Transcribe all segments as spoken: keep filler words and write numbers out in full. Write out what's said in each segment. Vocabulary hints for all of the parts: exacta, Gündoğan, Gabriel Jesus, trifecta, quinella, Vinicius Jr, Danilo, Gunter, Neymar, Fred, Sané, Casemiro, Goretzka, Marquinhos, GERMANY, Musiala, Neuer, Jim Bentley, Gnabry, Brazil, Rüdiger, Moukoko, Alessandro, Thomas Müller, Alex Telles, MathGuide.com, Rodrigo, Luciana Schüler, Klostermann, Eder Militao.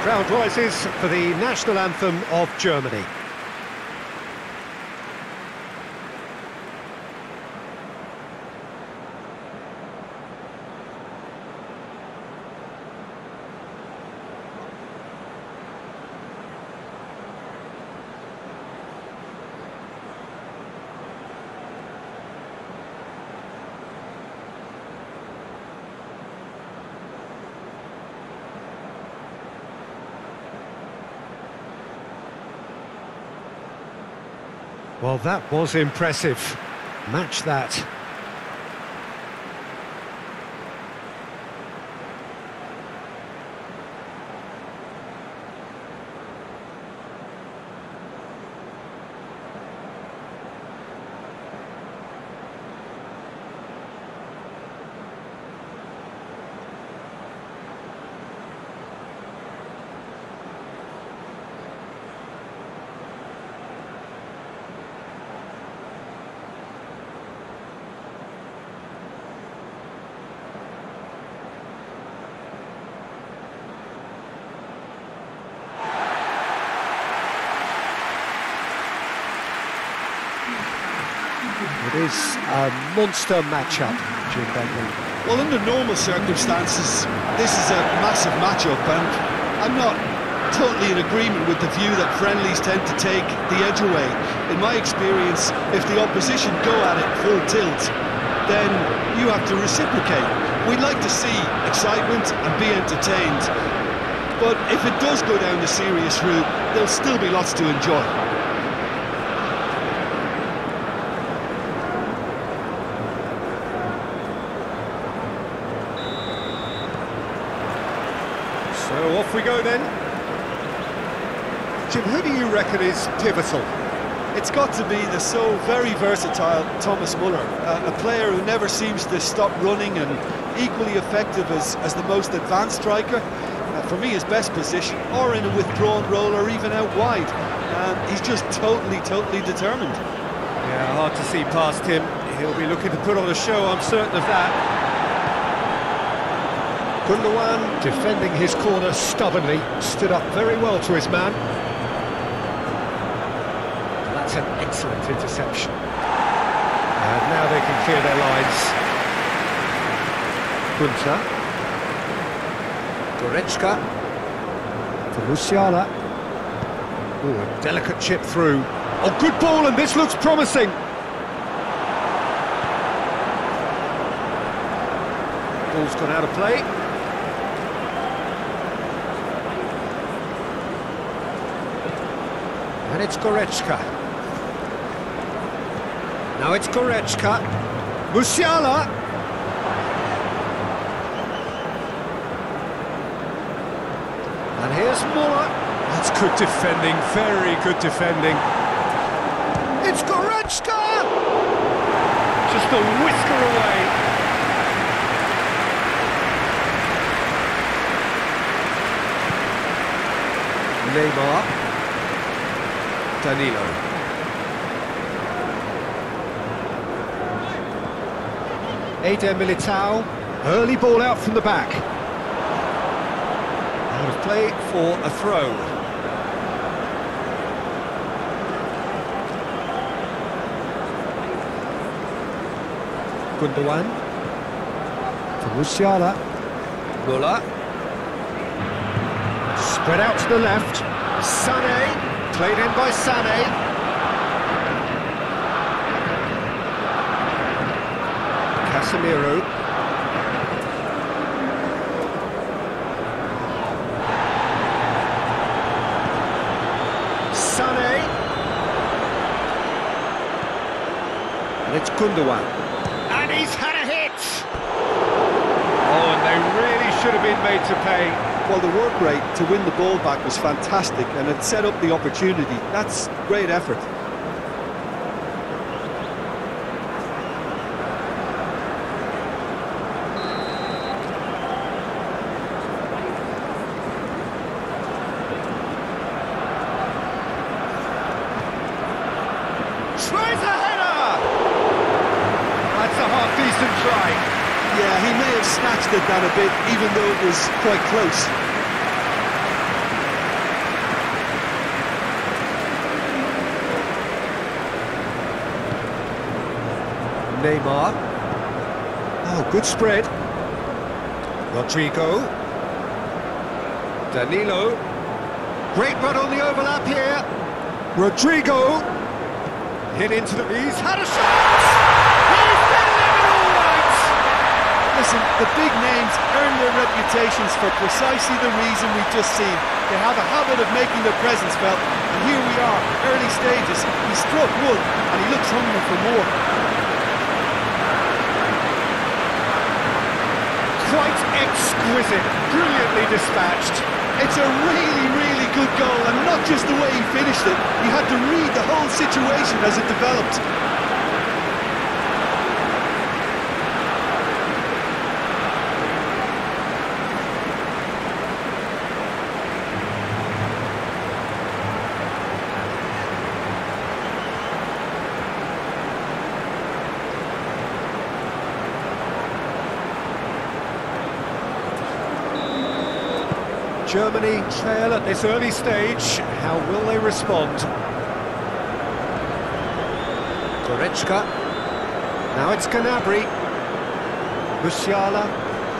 Crowd rises for the national anthem of Germany. Well, that was impressive. Match that. It is a monster matchup, Jim Bentley. Well, under normal circumstances, this is a massive matchup, and I'm not totally in agreement with the view that friendlies tend to take the edge away. In my experience, if the opposition go at it full tilt, then you have to reciprocate. We'd like to see excitement and be entertained, but if it does go down the serious route, there'll still be lots to enjoy. So off we go then. Jim, who do you reckon is pivotal? It's got to be the so very versatile Thomas Müller, a, a player who never seems to stop running and equally effective as, as the most advanced striker. Uh, for me, his best position, or in a withdrawn role, or even out wide. And he's just totally, totally determined. Yeah, hard to see past him. He'll be looking to put on a show, I'm certain of that. Gündoğan, defending his corner stubbornly, stood up very well to his man. That's an excellent interception. And now they can clear their lines. Gunter. Goretzka. For Luciana. Ooh, a delicate chip through. Oh, good ball, and this looks promising. Ball's gone out of play. And it's Goretzka. Now it's Goretzka. Musiala. And here's Müller. That's good defending, very good defending. It's Goretzka! Just a whisker away. Neymar. Danilo. Eder Militao, early ball out from the back. Out of play for a throw. Gündoğan for Musiala. Müller. Spread out to the left. Sané. Played in by Sané. Casemiro. Sané. And it's Gündoğan. And he's had a hit! Oh, and they really should have been made to pay. Well, the work rate to win the ball back was fantastic, and it set up the opportunity. That's great effort. Tries a header! That's a half-decent try. Yeah, he may have snatched it down a bit, even though it was quite close. Neymar. Oh, good spread. Rodrigo. Danilo. Great run on the overlap here. Rodrigo. Hit into the... He's had a shot! He's getting it all right! Listen, the big names earn their reputations for precisely the reason we've just seen. They have a habit of making their presence felt, and here we are, early stages. He struck one, and he looks hungry for more. Quite exquisite, brilliantly dispatched. It's a really, really good goal, and not just the way he finished it. He had to read the whole situation as it developed. Germany trail at this early stage. How will they respond? Goretzka. Now it's Gnabry. Musiala.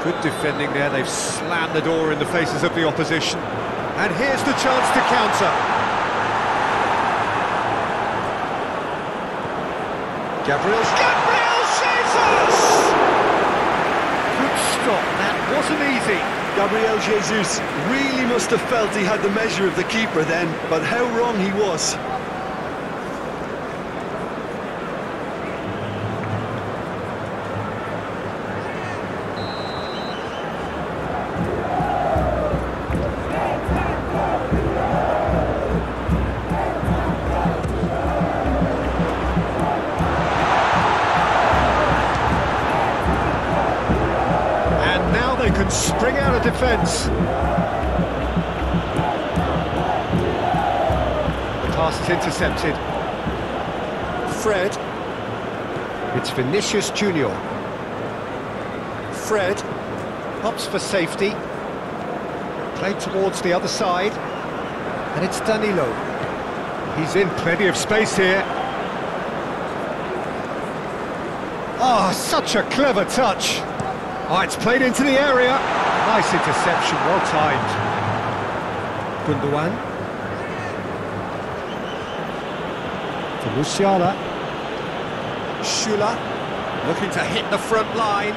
Good defending there. They've slammed the door in the faces of the opposition. And here's the chance to counter. Gabriel. Gabriel Jesus! Good stop. That wasn't easy. Gabriel Jesus really must have felt he had the measure of the keeper then, but how wrong he was. Can spring out of defence. The pass is intercepted. Fred. It's Vinicius Junior Fred hops for safety. Played towards the other side. And it's Danilo. He's in plenty of space here. Ah, such a clever touch. Oh, it's played into the area. Nice interception, well timed. Gündoğan. To Luciana. Schüler. Looking to hit the front line.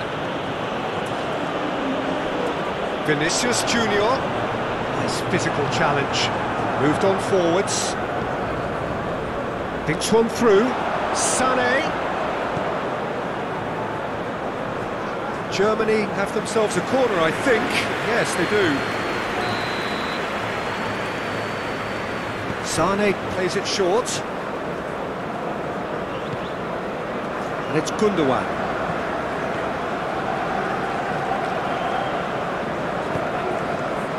Vinicius Junior. Nice physical challenge. Moved on forwards. Picks one through. Sané. Germany have themselves a corner, I think. Yes, they do. Sané plays it short. And it's Gündoğan.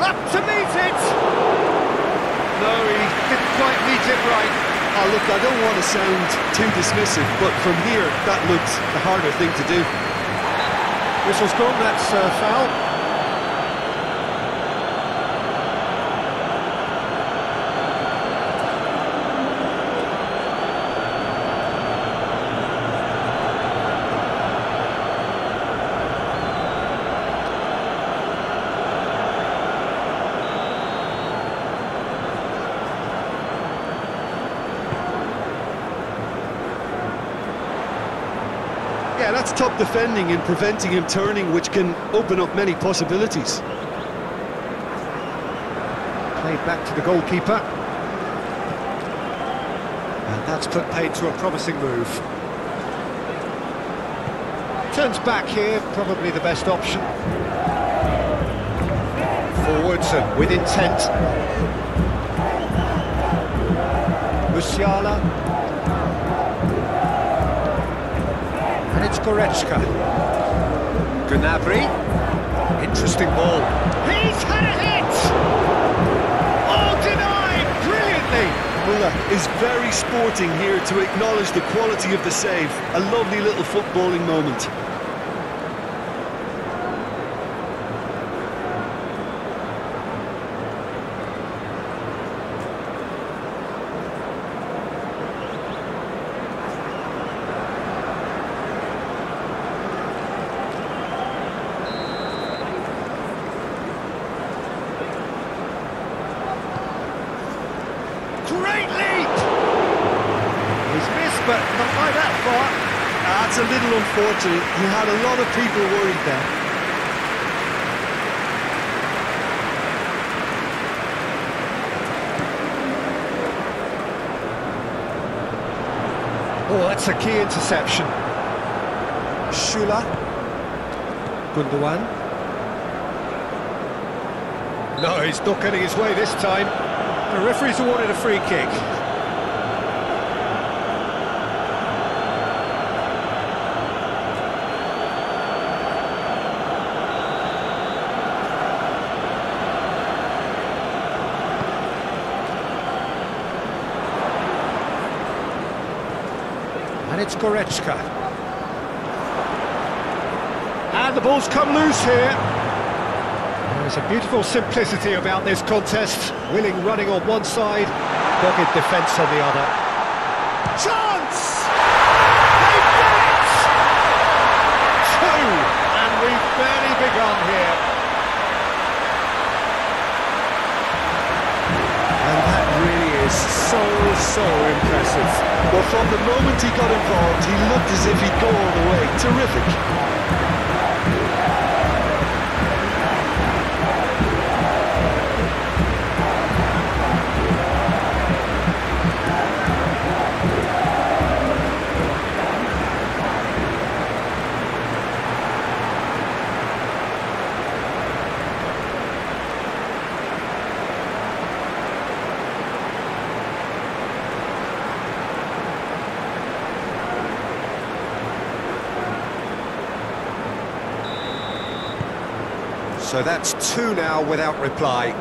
Up to meet it! No, he didn't quite meet it right. Oh, look, I don't want to sound too dismissive, but from here, that looks the harder thing to do. Whistle's gone, that's uh, foul. Yeah, that's top defending and preventing him turning, which can open up many possibilities. Played back to the goalkeeper. And that's put paid to a promising move. Turns back here, probably the best option. Robertson with intent. Musiala. And it's Goretzka. Gnabry. Interesting ball. He's had a hit! All denied brilliantly! Müller is very sporting here to acknowledge the quality of the save. A lovely little footballing moment. Great leap! He's missed, but not by that far. That's a little unfortunate. He had a lot of people worried there. Oh, that's a key interception. Schüler. Gündoğan. No, he's not getting his way this time. The referee's awarded a free kick. And it's Goretzka. And the ball's come loose here. There's a beautiful simplicity about this contest. Willing running on one side, dogged defence on the other. Chance! They've done it! Two! And we've barely begun here. And that really is so, so impressive. Well, from the moment he got involved, he looked as if he'd go all the way. Terrific. So that's two now without reply.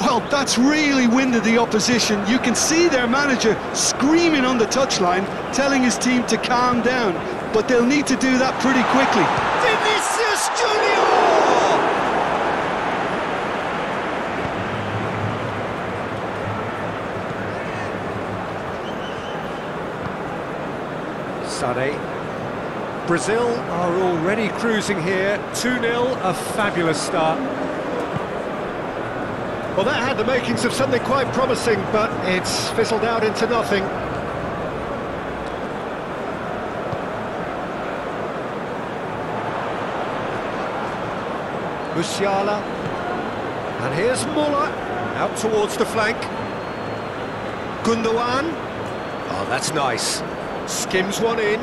Well, that's really winded the opposition. You can see their manager screaming on the touchline, telling his team to calm down. But they'll need to do that pretty quickly. Vinicius Junior! Sané. Brazil are already cruising here, two nil, a fabulous start. Well, that had the makings of something quite promising, but it's fizzled out into nothing. Musiala, and here's Müller, out towards the flank. Gündoğan, oh, that's nice, skims one in.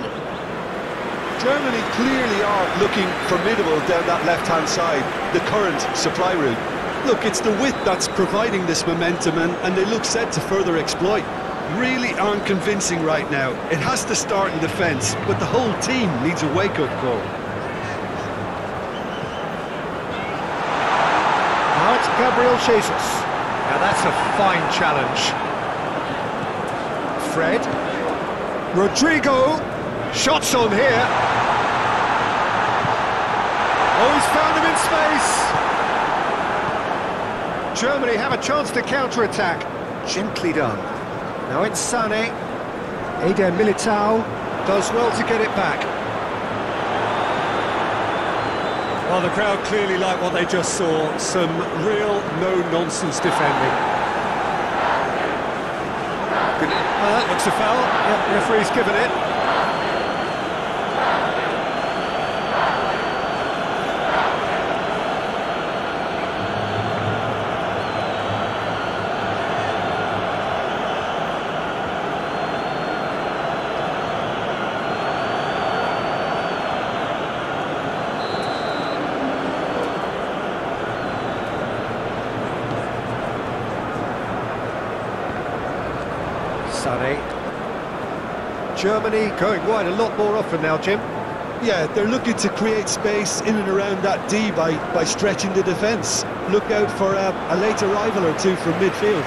Germany clearly are looking formidable down that left-hand side, the current supply route. Look, it's the width that's providing this momentum, and, and they look set to further exploit. Really aren't convincing right now. It has to start in defence, but the whole team needs a wake-up call. Now it's Gabriel Jesus. Now that's a fine challenge. Fred. Rodrigo. Shots on here. Oh, he's found him in space! Germany have a chance to counter-attack. Gently done. Now it's Sané. Eder Militao does well to get it back. Well, the crowd clearly like what they just saw. Some real no-nonsense defending. Good. Uh, that looks a foul. Yep, referee's given it. Sané. Germany going wide a lot more often now, Jim. Yeah, they're looking to create space in and around that D by, by stretching the defence. Look out for a, a late arrival or two from midfield.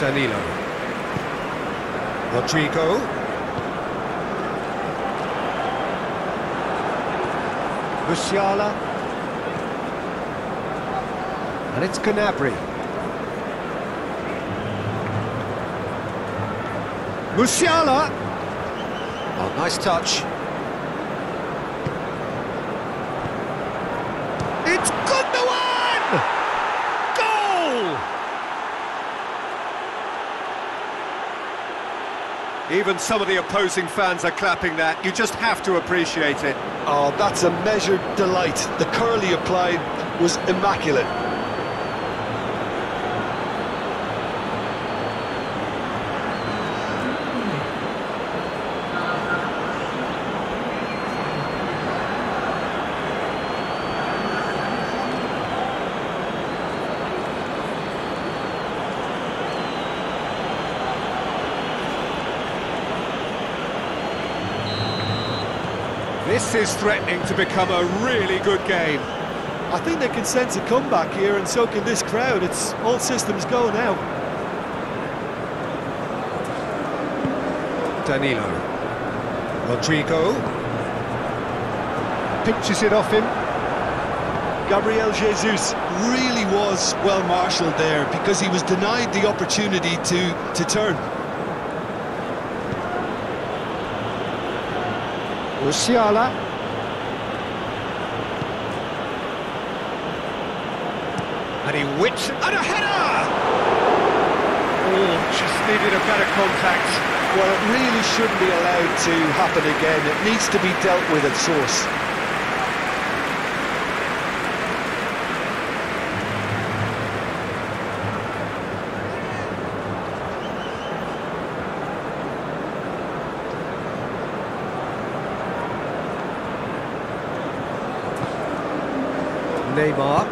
Danilo. Rodrigo. Musiala. And it's Gnabry. Musiala! Oh, nice touch. It's Gündoğan! Goal! Even some of the opposing fans are clapping that. You just have to appreciate it. Oh, that's a measured delight. The curl he applied was immaculate. This is threatening to become a really good game. I think they can sense a comeback here, and so can this crowd. It's all systems go now. Danilo. Rodrigo. Pinches it off him. Gabriel Jesus really was well marshalled there, because he was denied the opportunity to, to turn. Musiala. And he whips, and a header! Oh, just needed a better contact. Well, it really shouldn't be allowed to happen again. It needs to be dealt with at source. Neymar.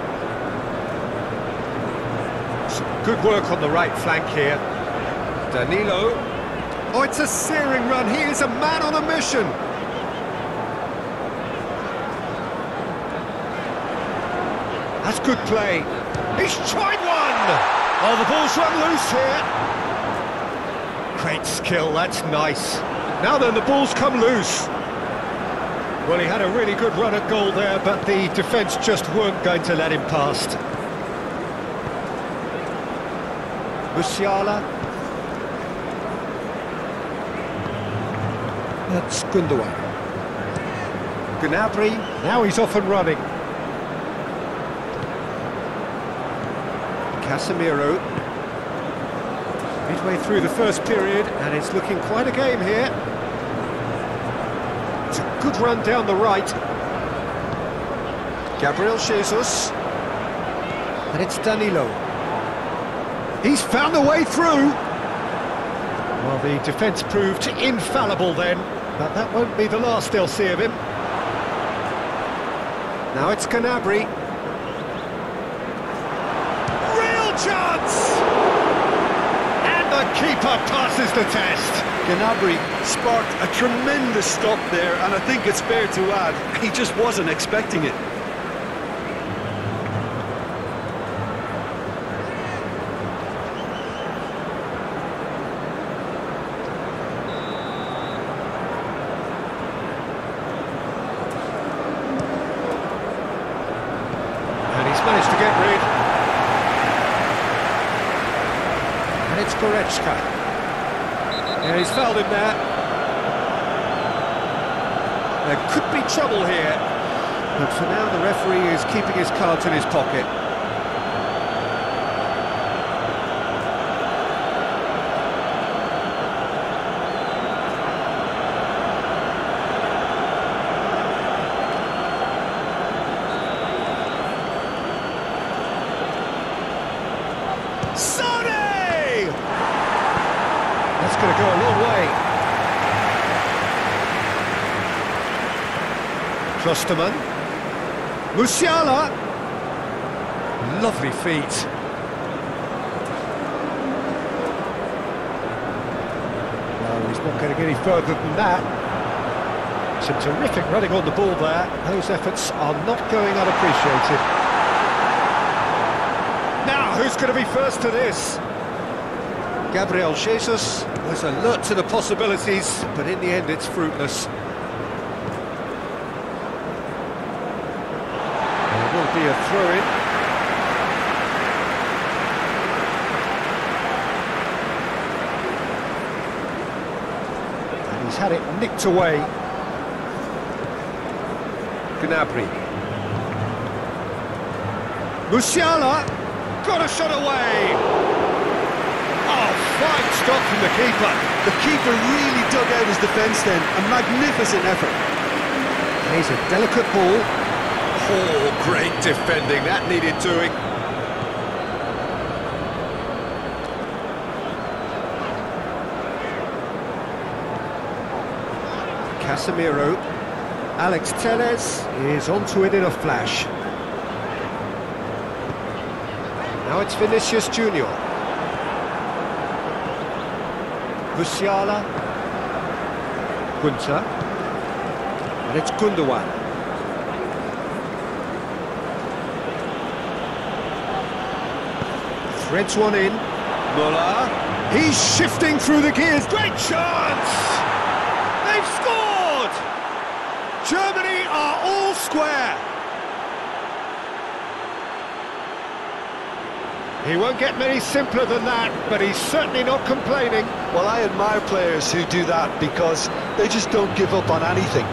Some good work on the right flank here. Danilo. Oh, it's a searing run. He is a man on a mission. That's good play. He's tried one. Oh, the ball's run loose here. Great skill. That's nice. Now then, the ball's come loose. Well, he had a really good run at goal there, but the defence just weren't going to let him past. Musiala. That's Gündoğan. Gnabry, now he's off and running. Casemiro. Midway through the first period, and it's looking quite a game here. Good run down the right. Gabriel Jesus. And it's Danilo. He's found a way through. Well, the defence proved infallible then, but that won't be the last they'll see of him. Now it's Gnabry. Real chance! And the keeper passes the test. Gnabry sparked a tremendous stop there, and I think it's fair to add, he just wasn't expecting it. And he's managed to get rid. And it's Goretzka. Yeah, he's fouled him there. There could be trouble here. But for now, the referee is keeping his cards in his pocket. Going to go a long way. Klostermann. Musiala. Lovely feet. He's not going to get any further than that. Some terrific running on the ball there. Those efforts are not going unappreciated. Now, who's going to be first to this? Gabriel Jesus was alert to the possibilities, but in the end it's fruitless. There will be a throw-in. He's had it nicked away. Gnabry. Musiala got a shot away. Oh, fine stop from the keeper. The keeper really dug out his defence then. A magnificent effort. He's a delicate ball. Oh, great defending. That needed doing. Casemiro, Alex Telles is onto it in a flash. Now it's Vinicius Junior Musiala, Gunter, and it's Gündoğan. Threads one in, Müller, he's shifting through the gears, great chance! They've scored! Germany are all square. He won't get many simpler than that, but he's certainly not complaining. Well, I admire players who do that because they just don't give up on anything.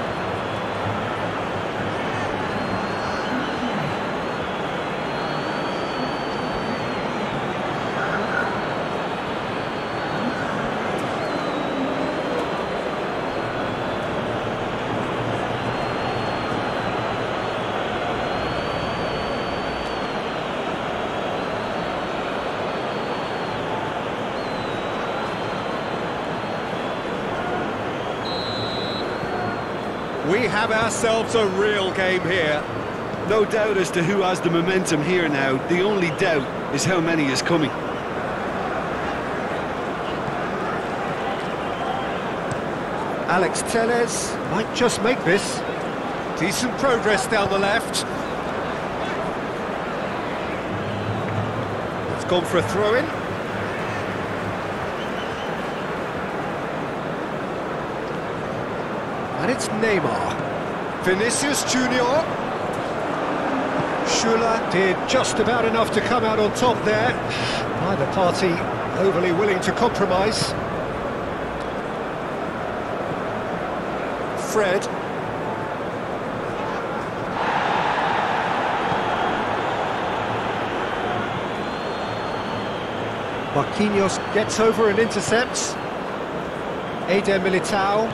We have ourselves a real game here. No doubt as to who has the momentum here now. The only doubt is how many is coming. Alex Telles might just make this. Decent progress down the left. It's gone for a throw-in. And it's Neymar. Vinicius Junior Schüler did just about enough to come out on top there. Neither party overly willing to compromise. Fred. Marquinhos gets over and intercepts. Eder Militao.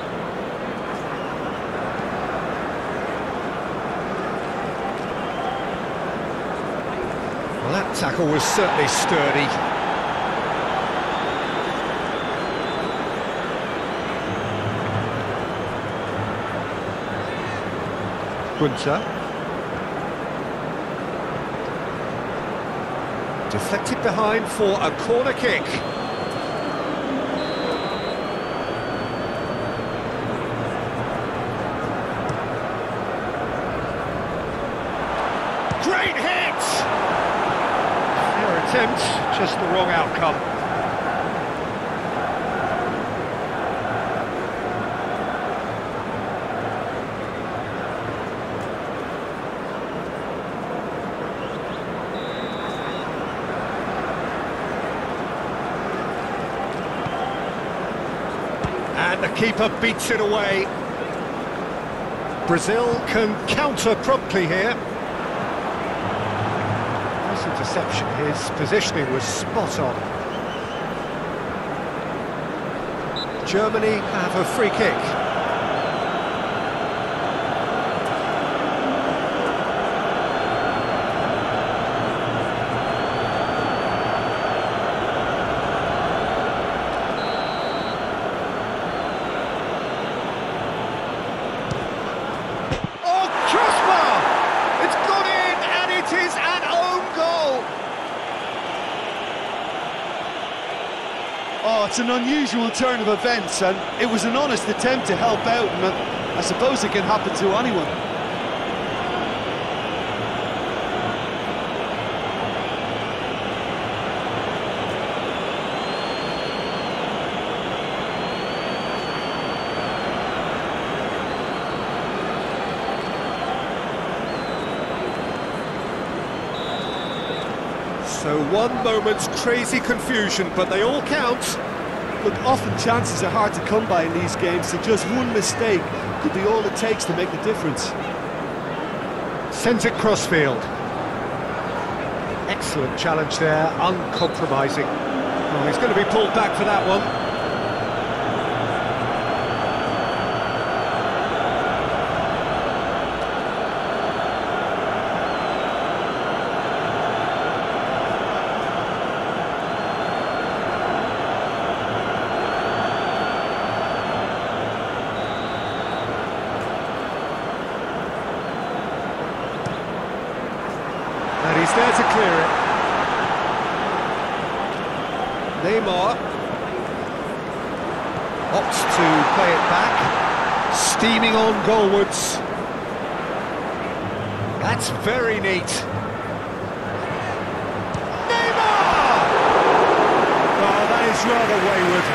That tackle was certainly sturdy. Gunter. Deflected behind for a corner kick. Great hit! Attempt, just the wrong outcome. And the keeper beats it away. Brazil can counter promptly here. Interception, his positioning was spot on. Germany have a free kick. Oh, crossbar! It's gone in, and it is an own goal. Oh, That's an unusual turn of events, and it was an honest attempt to help out, and I suppose it can happen to anyone. So one moment's crazy confusion, but they all count. Look, often chances are hard to come by in these games, and just one mistake could be all it takes to make the difference. Sends it crossfield. Excellent challenge there, uncompromising. Oh, he's going to be pulled back for that one. He's there to clear it. Neymar opts to play it back, steaming on goalwards. That's very neat. Neymar! Oh, that is rather wayward.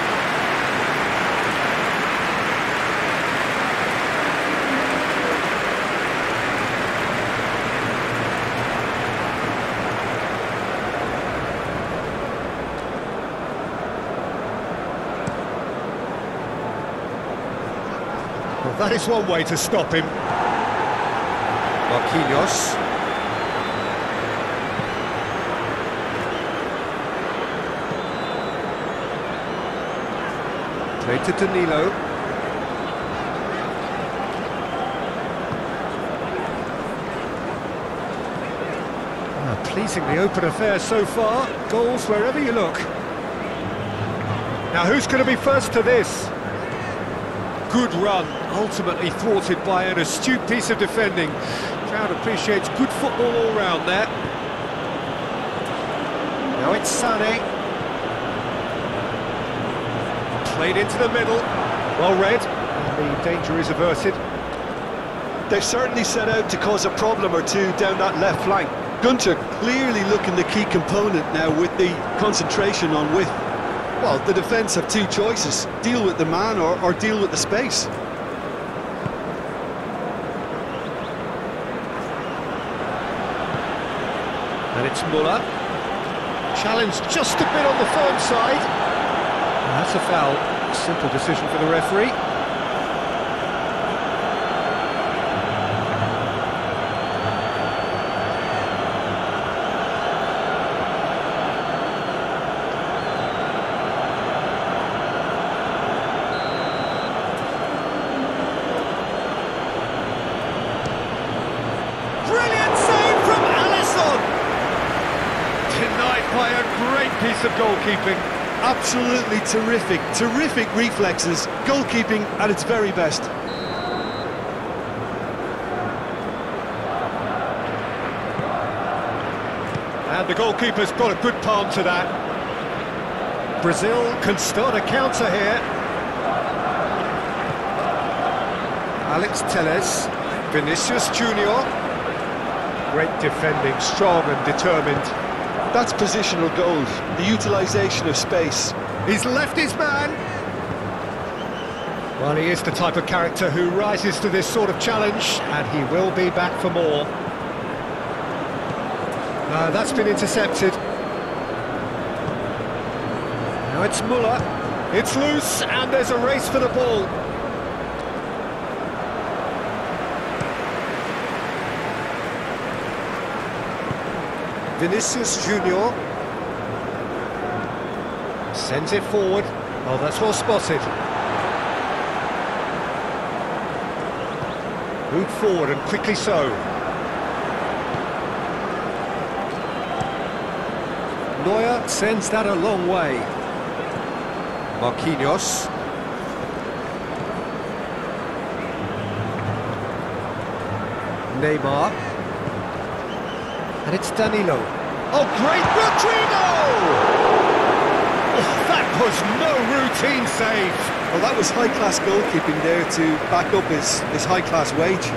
That is one way to stop him. Marquinhos. Played to Danilo. Ah, pleasingly open affair so far. Goals wherever you look. Now who's going to be first to this? Good run, ultimately thwarted by an astute piece of defending. Crowd appreciates good football all round there. Now it's Sané. Played into the middle. Well read. The danger is averted. They certainly set out to cause a problem or two down that left flank. Gunter clearly looking the key component now with the concentration on width. Well, the defence have two choices, deal with the man or, or deal with the space. And it's Müller. Challenged just a bit on the firm side. That's a foul. Simple decision for the referee. Of goalkeeping. Absolutely terrific, terrific reflexes. Goalkeeping at its very best. And the goalkeeper's got a good palm to that. Brazil can start a counter here. Alex Telles, Vinicius Junior Great defending, strong and determined. That's positional goals, the utilisation of space. He's left his man. Well, he is the type of character who rises to this sort of challenge, and he will be back for more. Uh, that's been intercepted. Now it's Müller. It's loose, and there's a race for the ball. Vinicius Junior sends it forward. Oh, that's well spotted. Moved forward and quickly so. Neuer sends that a long way. Marquinhos. Neymar. And it's Danilo. Oh, great Rodrigo! That was no routine save. Well, that was high-class goalkeeping there to back up his, his high-class wage.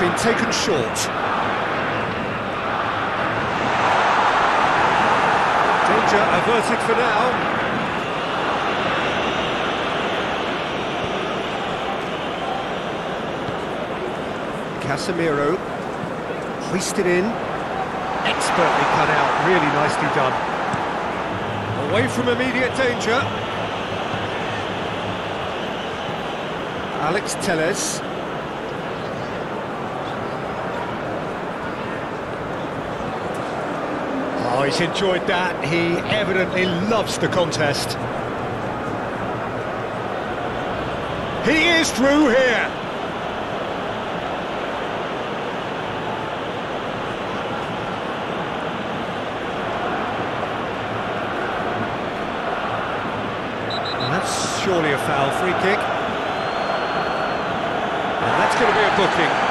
Been taken short. Danger averted for now. Casemiro hoisted in, expertly cut out, really nicely done. Away from immediate danger. Alex Telles. Oh, he's enjoyed that. He evidently loves the contest. He is through here. And that's surely a foul. Free kick. And that's going to be a booking.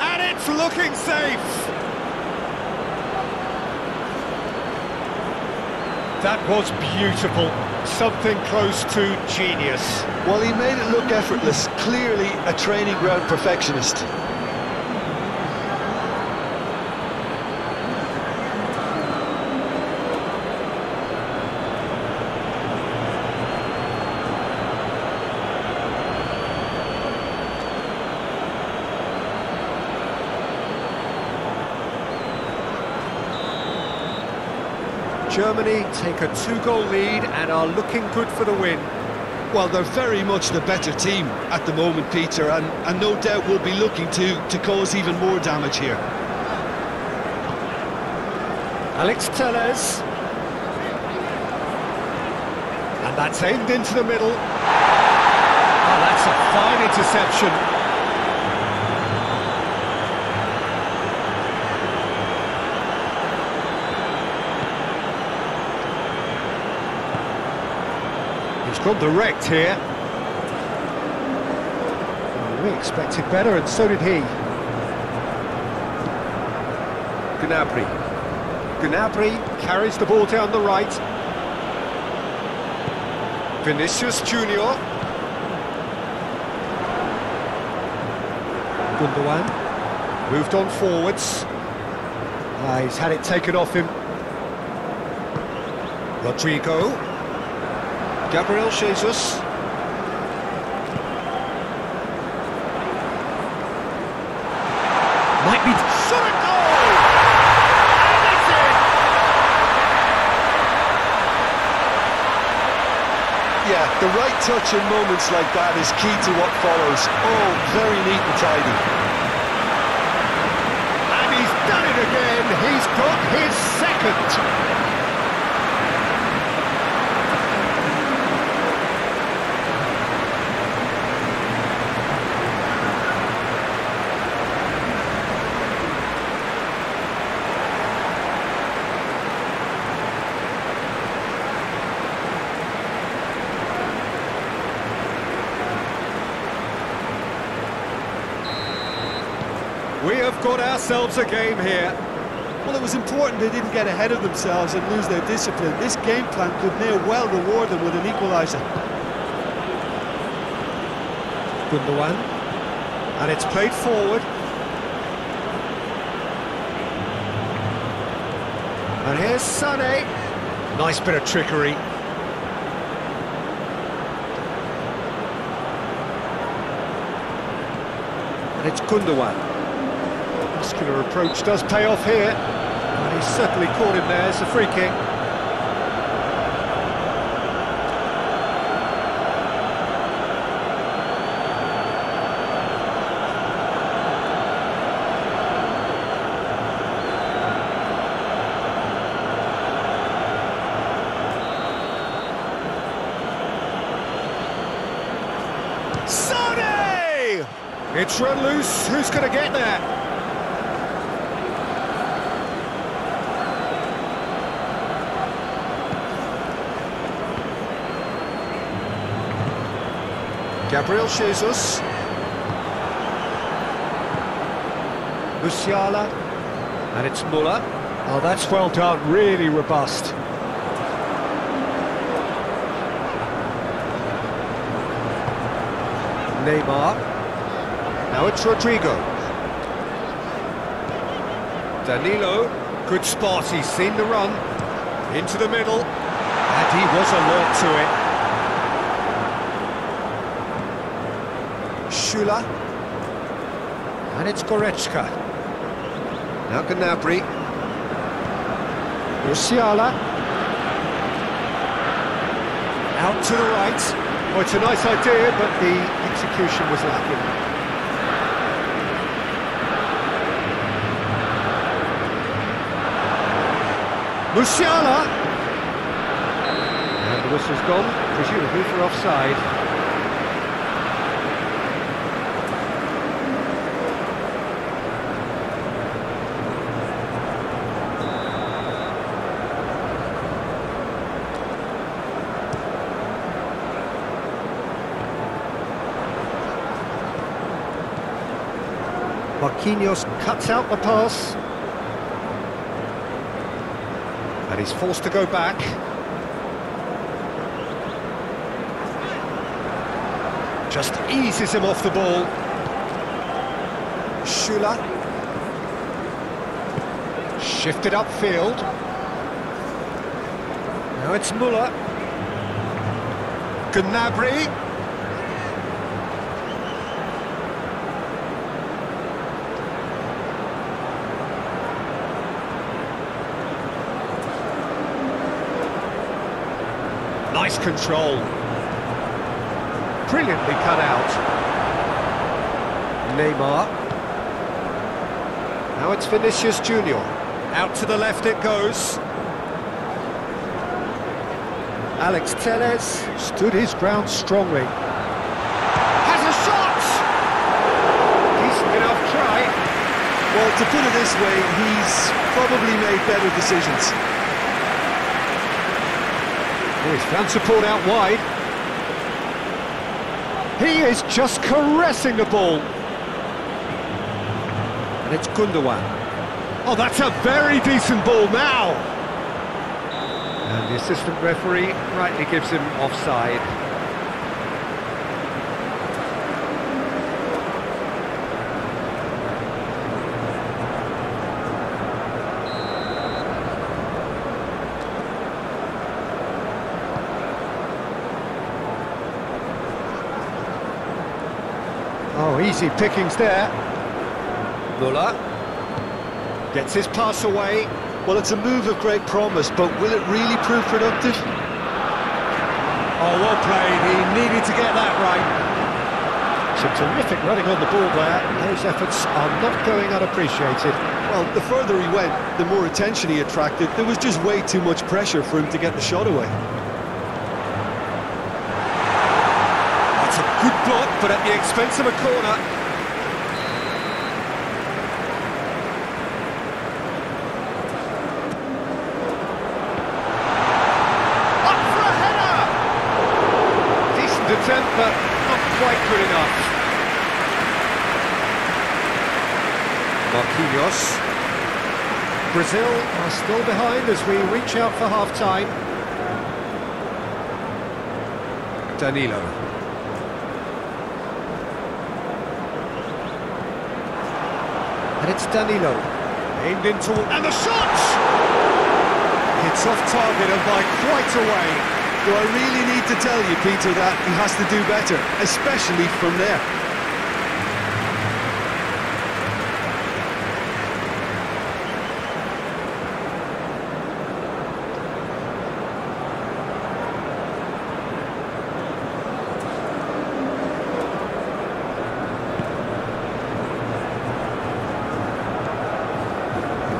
And it's looking safe. That was beautiful. Something close to genius. Well, he made it look effortless. Clearly a training ground perfectionist. Germany take a two-goal lead and are looking good for the win. Well, they're very much the better team at the moment, Peter, and, and no doubt will be looking to, to cause even more damage here. Alex Telles. And that's aimed into the middle. Oh, that's a fine interception. Got direct here. We expected better, and so did he. Gnabry. Gnabry carries the ball down the right. Vinicius Junior Gündoğan moved on forwards. Ah, he's had it taken off him. Rodrigo. Gabriel Jesus. Might be... Shot it! Goal! And it's in! Yeah, the right touch in moments like that is key to what follows. Oh, very neat and tidy. And he's done it again. He's got his second. We have got ourselves a game here. Well, it was important they didn't get ahead of themselves and lose their discipline. This game plan could near well reward them with an equaliser. Gündoğan. And it's played forward. And here's Sané. Nice bit of trickery. And it's Gündoğan. Muscular approach does pay off here. And he's certainly caught him there. It's a free kick. Sané! It's run loose. Who's going to get there? Gabriel Jesus. Musiala. And it's Müller. Oh, that's well done. Really robust. Neymar. Now it's Rodrigo. Danilo. Good spot. He's seen the run. Into the middle. And he was alert to it. Schüler. And it's Goretzka. Now Gnabry. Musiala. Out to the right. Well, it's a nice idea, but the execution was lacking. Musiala! And the whistle's gone, presumably for offside. Marquinhos cuts out the pass. And he's forced to go back. Just eases him off the ball. Schüler. Shifted upfield. Now it's Müller. Gnabry. Nice control. Brilliantly cut out. Neymar. Now it's Vinicius Junior Out to the left it goes. Alex Telles stood his ground strongly. Has a shot! Decent enough try. Well, to put it this way, he's probably made better decisions. He's found support out wide. He is just caressing the ball. And it's Gündoğan. Oh, that's a very decent ball now. And the assistant referee rightly gives him offside. Easy pickings there. Müller gets his pass away. Well, it's a move of great promise, but will it really prove productive? Oh, well played. He needed to get that right. Some terrific running on the ball there. Those efforts are not going unappreciated. Well, the further he went, the more attention he attracted. There was just way too much pressure for him to get the shot away. Good block, but at the expense of a corner. Up for a header! Decent attempt, but not quite good enough. Marquinhos. Brazil are still behind as we reach out for half-time. Danilo. And it's Danilo. Aimed in toward... And the shot! It's off target and by quite a way. Do I really need to tell you, Peter, that he has to do better, especially from there?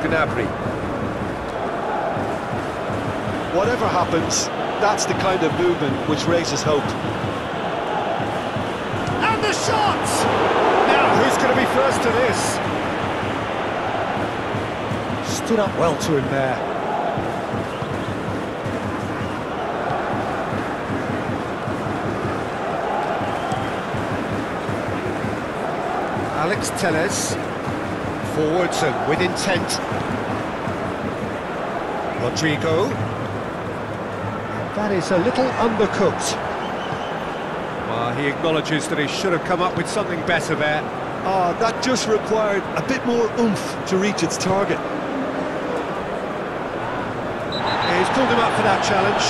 Gnabry. Whatever happens, that's the kind of movement which raises hope. And the shots! Now who's going to be first to this? Stood up well to him there. Alex Telles, forwards and with intent. Rodrigo. That is a little undercooked. Well, he acknowledges that he should have come up with something better there. Ah, oh, that just required a bit more oomph to reach its target. He's pulled him up for that challenge.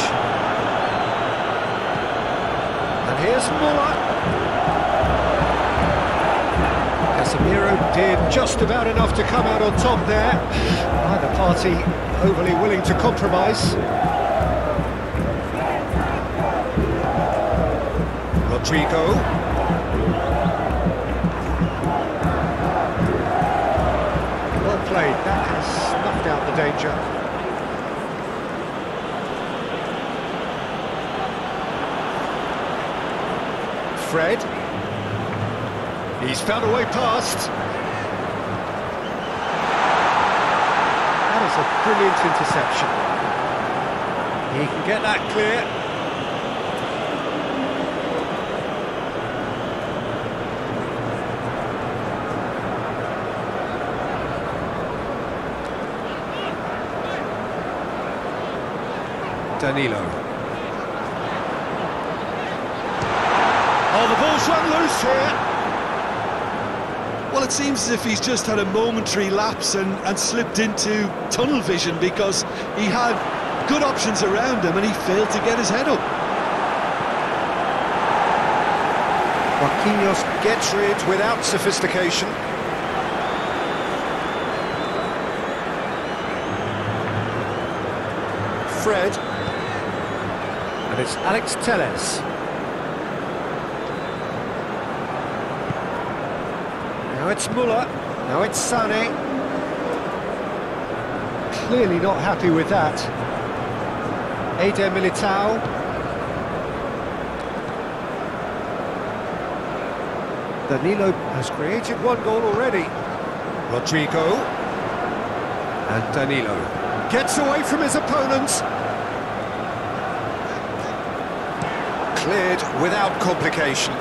And here's Müller. Casemiro did just about enough to come out on top there. Neither party overly willing to compromise. Rodrigo. Well played, that has snuffed out the danger. Fred. He's found a way past. That is a brilliant interception. He can get that clear. Danilo. Oh, the ball's run loose here. Well, it seems as if he's just had a momentary lapse and, and slipped into tunnel vision, because he had good options around him and he failed to get his head up. Marquinhos gets rid without sophistication. Fred. And it's Alex Telles. Now it's Müller, now it's Sané. Clearly not happy with that. Eder Militao. Danilo has created one goal already. Rodrigo. And Danilo gets away from his opponents. Cleared without complication.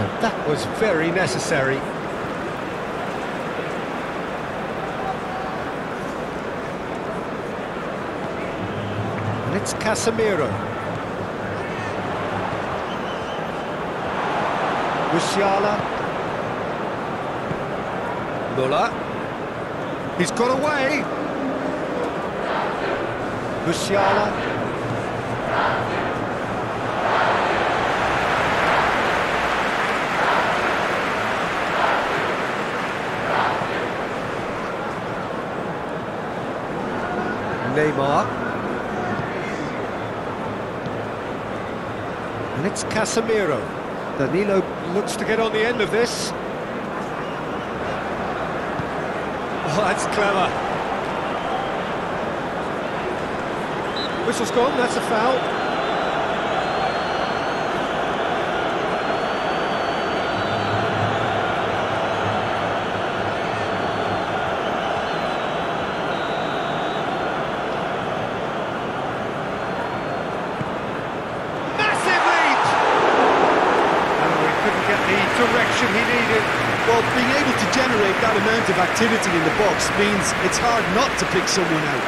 And that was very necessary. And it's Casemiro. Musiala. Müller. He's got away. Musiala. Neymar. And it's Casemiro. Danilo looks to get on the end of this. Oh, that's clever. Whistle's gone, that's a foul. Amount of activity in the box means it's hard not to pick someone out.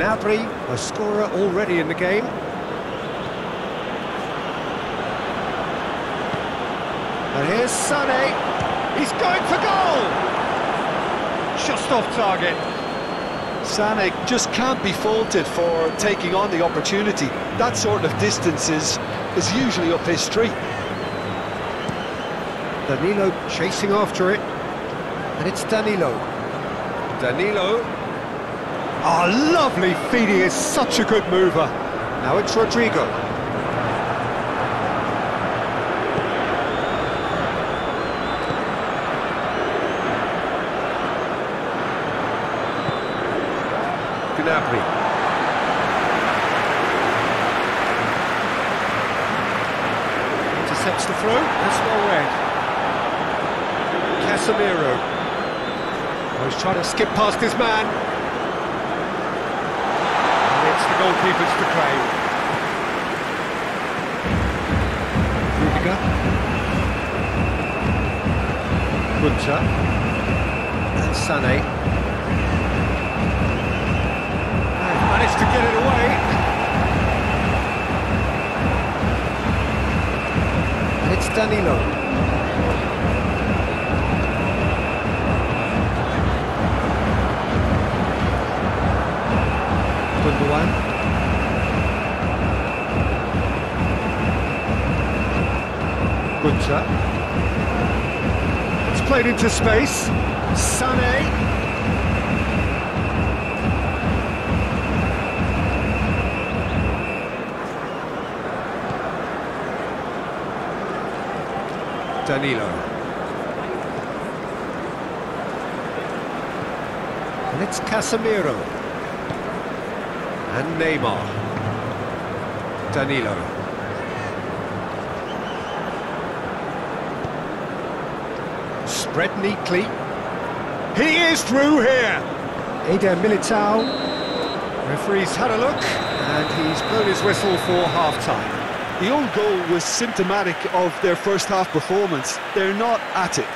Gnabry, a scorer already in the game. And here's Sané. He's going for goal! Just off target. Sané just can't be faulted for taking on the opportunity. That sort of distance is, is usually up his street. Danilo chasing after it. And it's Danilo. Danilo. Ah, oh, lovely feeding, is such a good mover. Now it's Rodrigo. Gnabry. Intercepts the throw, that's well read. Casemiro. Oh, he's trying to skip past his man. And it's the goalkeeper's to claim. Rüdiger. Gunter. And Sané. To get it away, and it's Danilo. Gündoğan. Good shot. It's played into space. Sané. Danilo. And it's Casemiro. And Neymar. Danilo. Spread neatly. He is through here! Eder Militao. Referee's had a look, and he's blown his whistle for half-time. The own goal was symptomatic of their first half performance. They're not at it.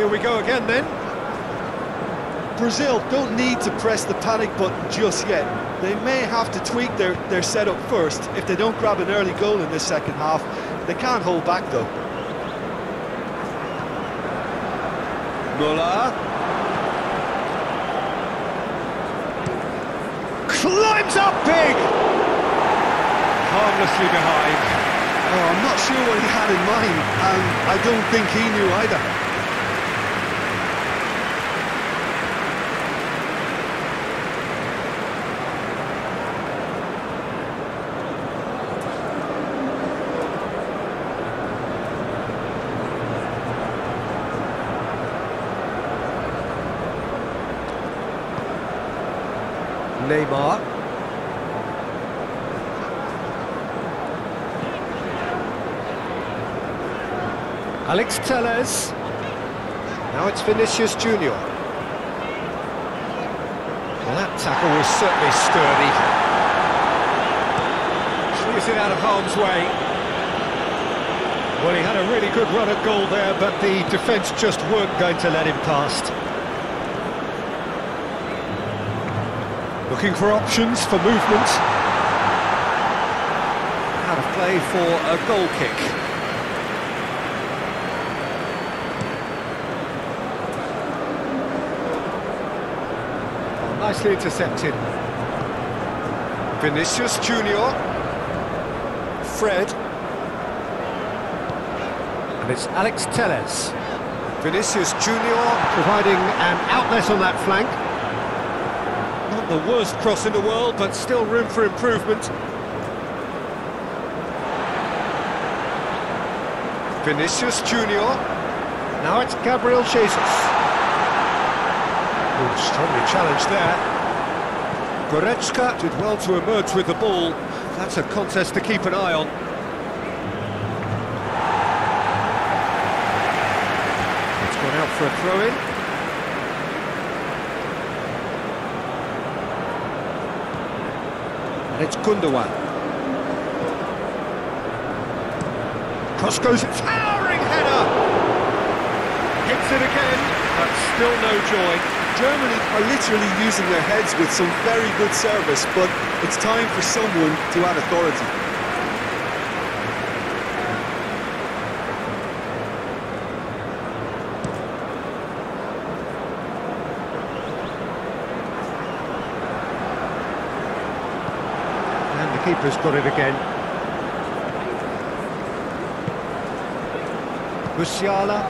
Here we go again then. Brazil don't need to press the panic button just yet. They may have to tweak their, their setup first. If they don't grab an early goal in this second half, they can't hold back though. Müller. Climbs up big! Harmlessly behind. Oh, I'm not sure what he had in mind, and I don't think he knew either. Neymar. Alex Telles. Now it's Vinicius Junior Well, that tackle was certainly sturdy. Squeezed it out of harm's way. Well, he had a really good run at goal there, but the defence just weren't going to let him past. Looking for options for movement. Out of play for a goal kick. Nicely intercepted. Vinicius Junior Fred. And it's Alex Telles. Vinicius Junior providing an outlet on that flank. The worst cross in the world, but still room for improvement. Vinicius Junior Now it's Gabriel Jesus. Ooh, strongly challenged there. Goretzka did well to emerge with the ball. That's a contest to keep an eye on. It's gone out for a throw-in. It's Gündoğan. Cross goes, towering header! Hits it again, but still no joy. Germany are literally using their heads with some very good service, but it's time for someone to add authority. Keeper's got it again. Musiala.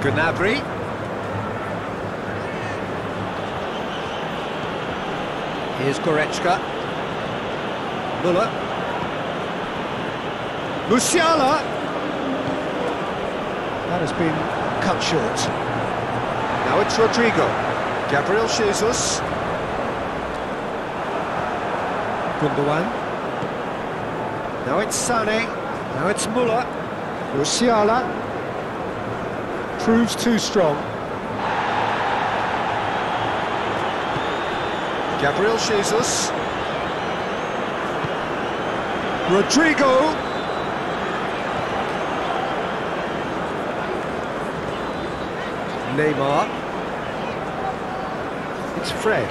Gnabry. Here's Goretzka. Müller. Musiala! That has been cut short. Now it's Rodrigo. Gabriel Jesus. Gündoğan. Now it's Sané. Now it's Müller. Luciana. Proves too strong. Gabriel Jesus. Rodrigo. Neymar. It's Fred.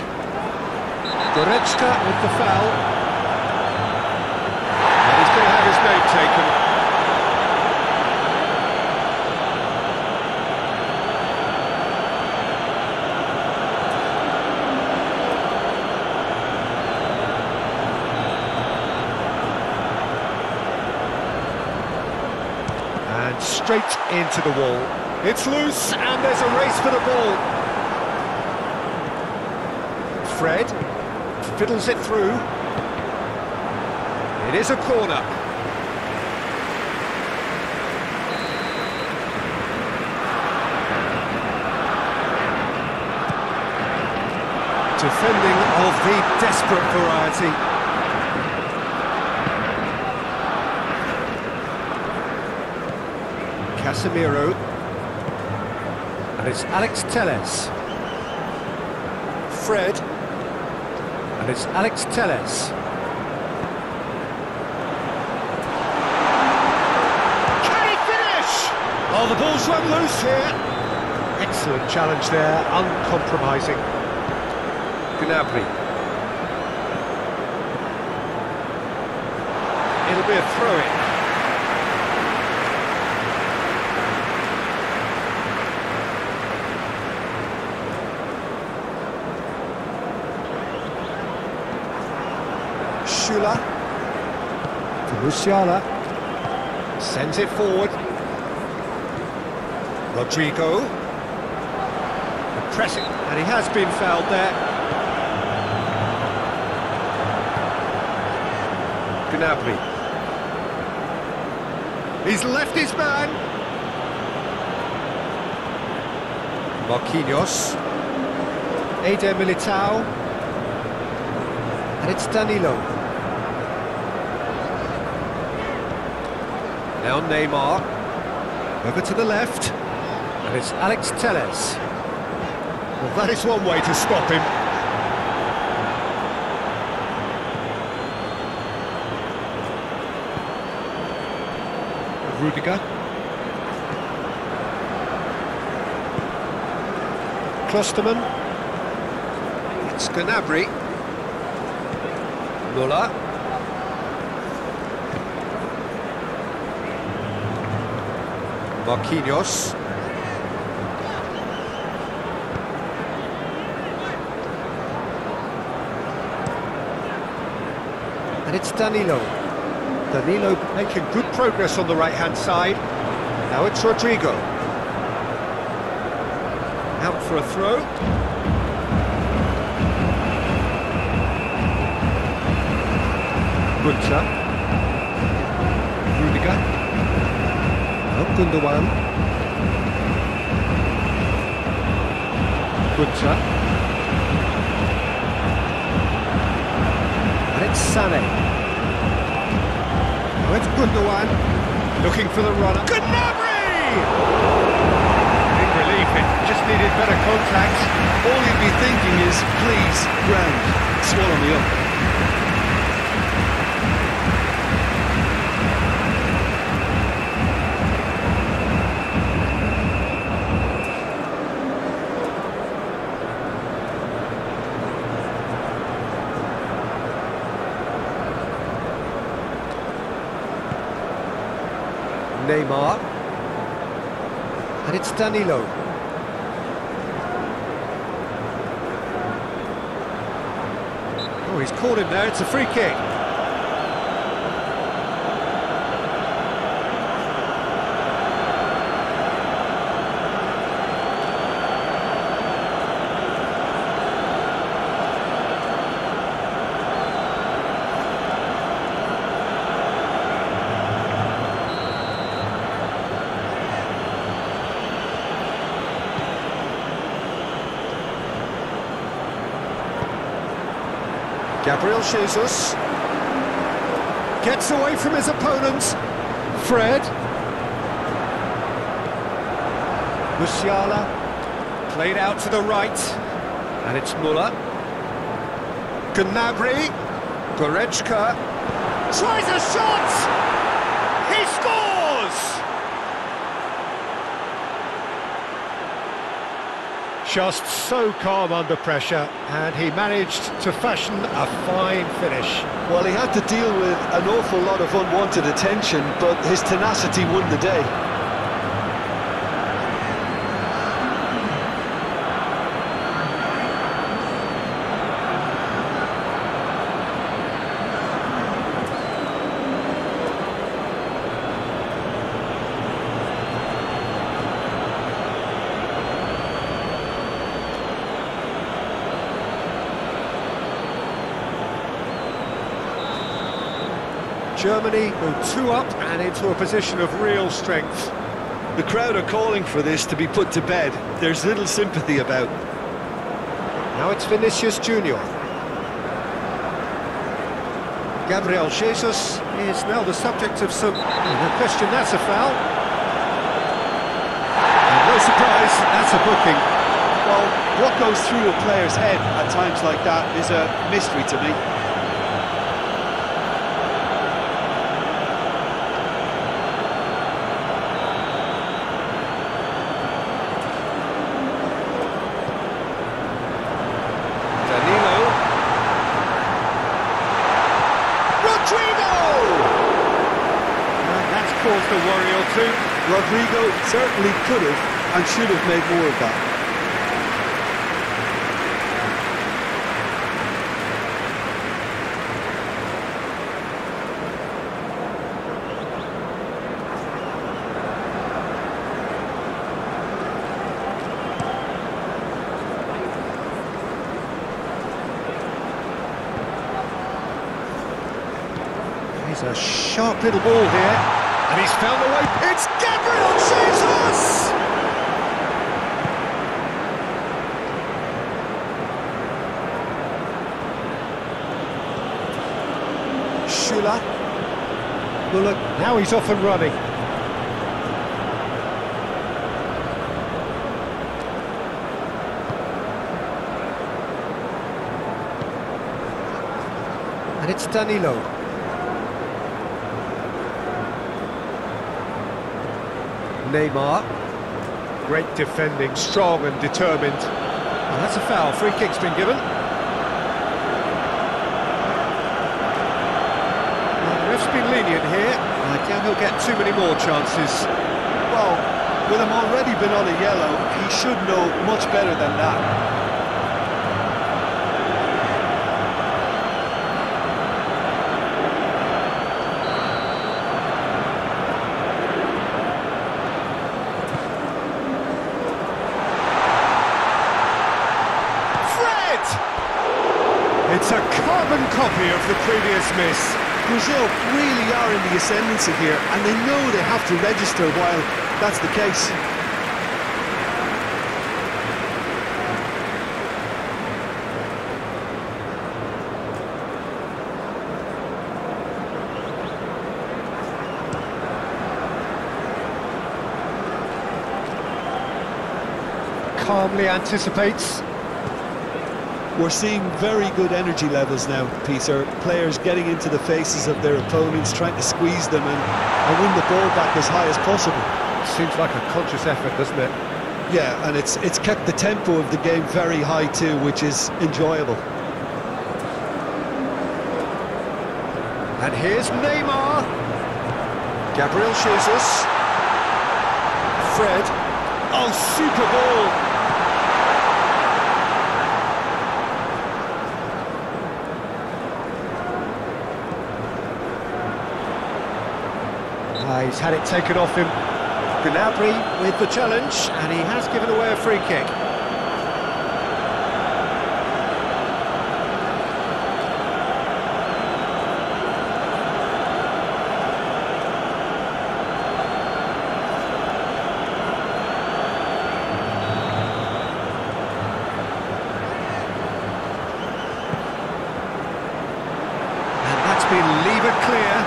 Goretzka with the foul. His name taken. And straight into the wall. It's loose, and there's a race for the ball. Fred fiddles it through. It is a corner. Defending of the desperate variety. Casemiro. And it's Alex Telles. Fred. And it's Alex Telles. Can he Oh, the ball's run loose here. Excellent challenge there, uncompromising. Gnabry. It'll be a throw-in. Schüler. To Musiala. Sends it forward. Rodrigo. Pressing, and he has been fouled there. Gnabry. He's left his man. Marquinhos. Eder Militao. And it's Danilo. Now Neymar. Over to the left. And it's Alex Telles. Well, that is one way to stop him. Rüdiger. Klostermann. It's Gnabry. Müller. Marquinhos. And it's Danilo. Danilo making good progress on the right-hand side. Now it's Rodrigo. Out for a throw. Gunter. Rüdiger. Up Gündoğan. Gunter. Sané. Oh, it's Gündoğan looking for the runner. Gnabry! Big relief, it just needed better contact. All you'd be thinking is, please, ground, swallow me up. Neymar, and it's Danilo. Oh, he's caught him there, it's a free kick. Gabriel Jesus gets away from his opponents. Fred. Musiala played out to the right, and it's Müller. Gnabry. Goretzka tries a shot. He scores. Just so calm under pressure, and he managed to fashion a fine finish. Well, he had to deal with an awful lot of unwanted attention, but his tenacity won the day. Germany go two up and into a position of real strength. The crowd are calling for this to be put to bed. There's little sympathy about. Now it's Vinicius Junior Gabriel Jesus is now the subject of some... No question, that's a foul. And no surprise, that's a booking. Well, what goes through a player's head at times like that is a mystery to me. Rodrigo certainly could have and should have made more of that. A sharp little ball here, and he's found the way. It's Gabriel Jesus! Schüler. Well, look, now he's off and running. And it's Danilo. Neymar. Great defending, strong and determined. And that's a foul. Free kick's been given. Well, the ref's been lenient here. I doubt he'll get too many more chances. Well, with him already been on a yellow, he should know much better than that. It's a carbon copy of the previous miss. Brazil really are in the ascendancy here, and they know they have to register while that's the case. Calmly anticipates. We're seeing very good energy levels now, Peter. Players getting into the faces of their opponents, trying to squeeze them and, and win the ball back as high as possible. Seems like a conscious effort, doesn't it? Yeah, and it's it's kept the tempo of the game very high too, which is enjoyable. And here's Neymar. Gabriel Jesus. Fred. Oh, super ball! He's had it taken off him. Gnabry with the challenge, and he has given away a free kick. And that's been levered clear.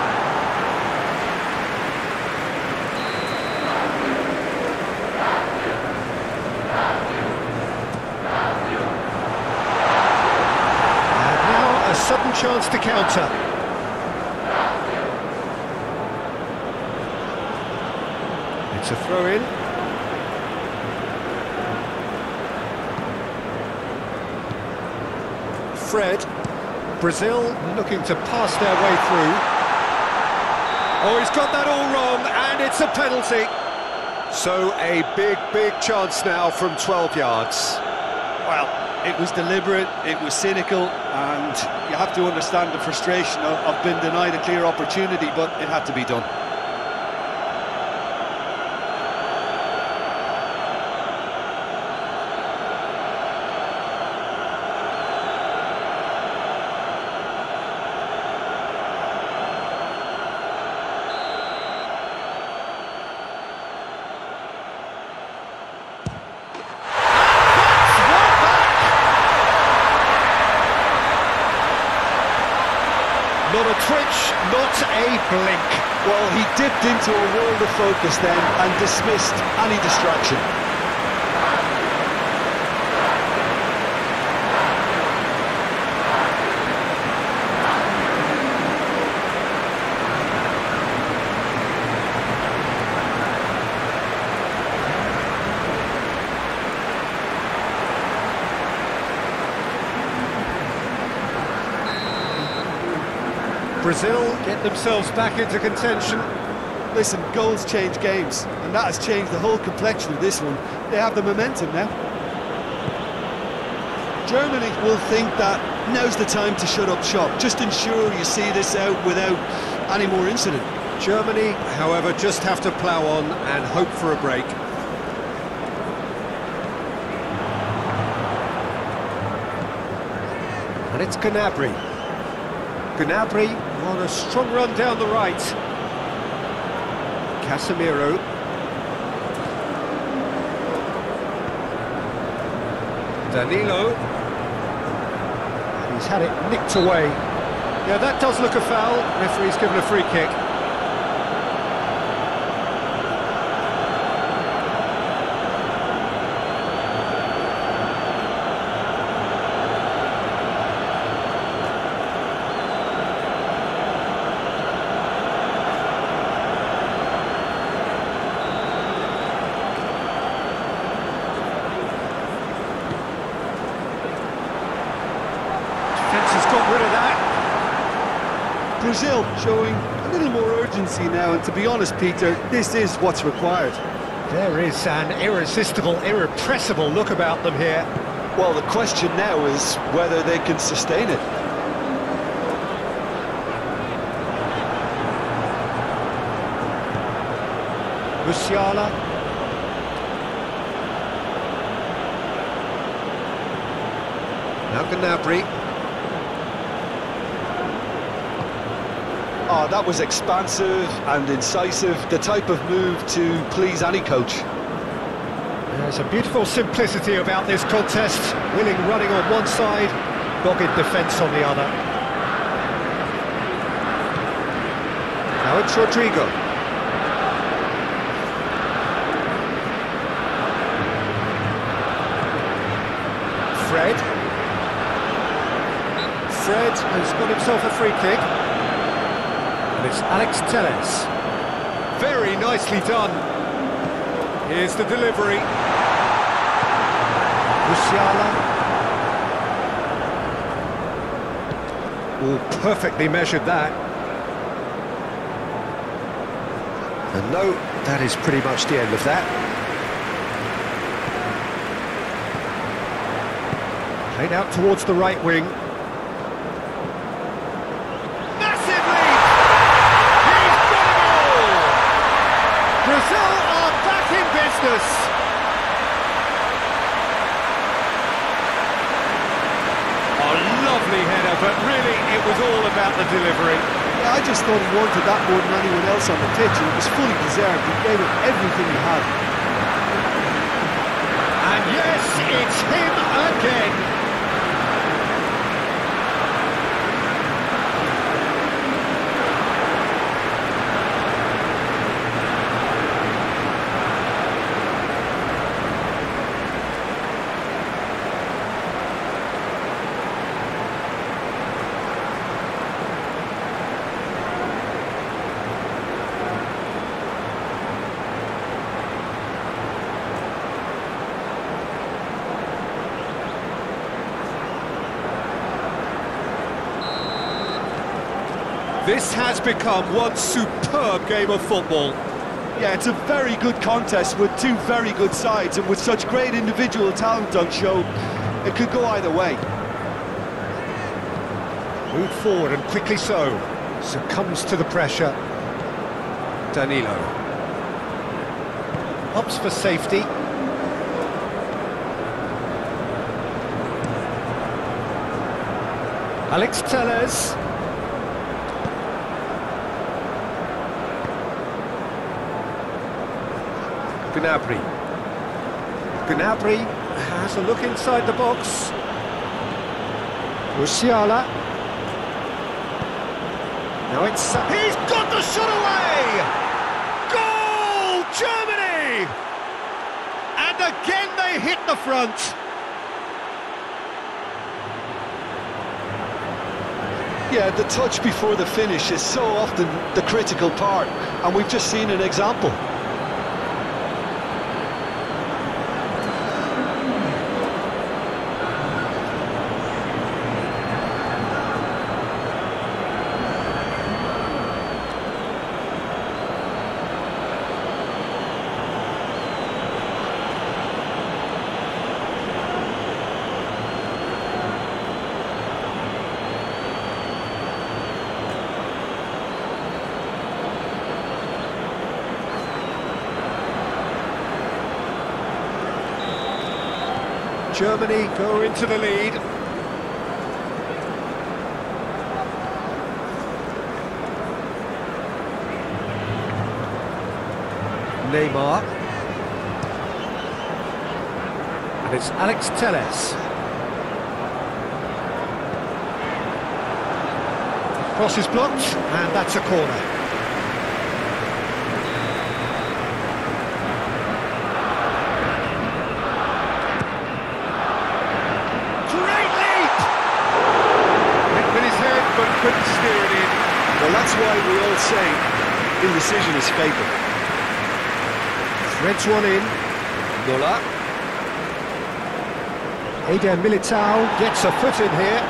Sudden chance to counter. It's a throw in. Fred. Brazil looking to pass their way through. Oh, he's got that all wrong, and it's a penalty. So a big, big chance now from twelve yards. Well, it was deliberate, it was cynical, and you have to understand the frustration of, of being denied a clear opportunity, but it had to be done. Not a twitch, not a blink. Well, he dipped into a world of focus then and dismissed any distraction. Brazil get themselves back into contention. Listen, goals change games, and that has changed the whole complexion of this one. They have the momentum now. Germany will think that now's the time to shut up shop. Just ensure you see this out without any more incident. Germany, however, just have to plough on and hope for a break. And it's Gnabry. Gnabry on a strong run down the right. Casemiro. Danilo. And he's had it nicked away. Yeah, that does look a foul. Referee's given a free kick. Brazil showing a little more urgency now, and to be honest, Peter, this is what's required. There is an irresistible, irrepressible look about them here. Well, the question now is whether they can sustain it. Musiala. Now Gnabry. Oh, that was expansive and incisive, the type of move to please any coach. There's a beautiful simplicity about this contest, willing running on one side, dogged defence on the other. Now it's Rodrigo. Fred. Fred has got himself a free kick. It's Alex Telles. Very nicely done. Here's the delivery. Luciana. Oh, perfectly measured that. And no, that is pretty much the end of that. Played out towards the right wing. Brazil are back in business. A lovely header, but really it was all about the delivery. Yeah, I just thought he wanted that more than anyone else on the pitch, and it was fully deserved. He gave it everything he had. And yes, it's him again. This has become one superb game of football. Yeah, it's a very good contest with two very good sides, and with such great individual talent on show, it could go either way. Moved forward, and quickly so. Succumbs to the pressure. Danilo. Ups for safety. Alex Telles. Gnabry. Gnabry has a look inside the box. Musiala. Now it's... He's got the shot away! Goal! Germany! And again they hit the front. Yeah, the touch before the finish is so often the critical part, and we've just seen an example. Germany go into the lead. Neymar. And it's Alex Telles. Cross is blocked, and that's a corner. Well, that's why we all say indecision is fatal. Fred's one in. Müller. Eder Militao gets a foot in here.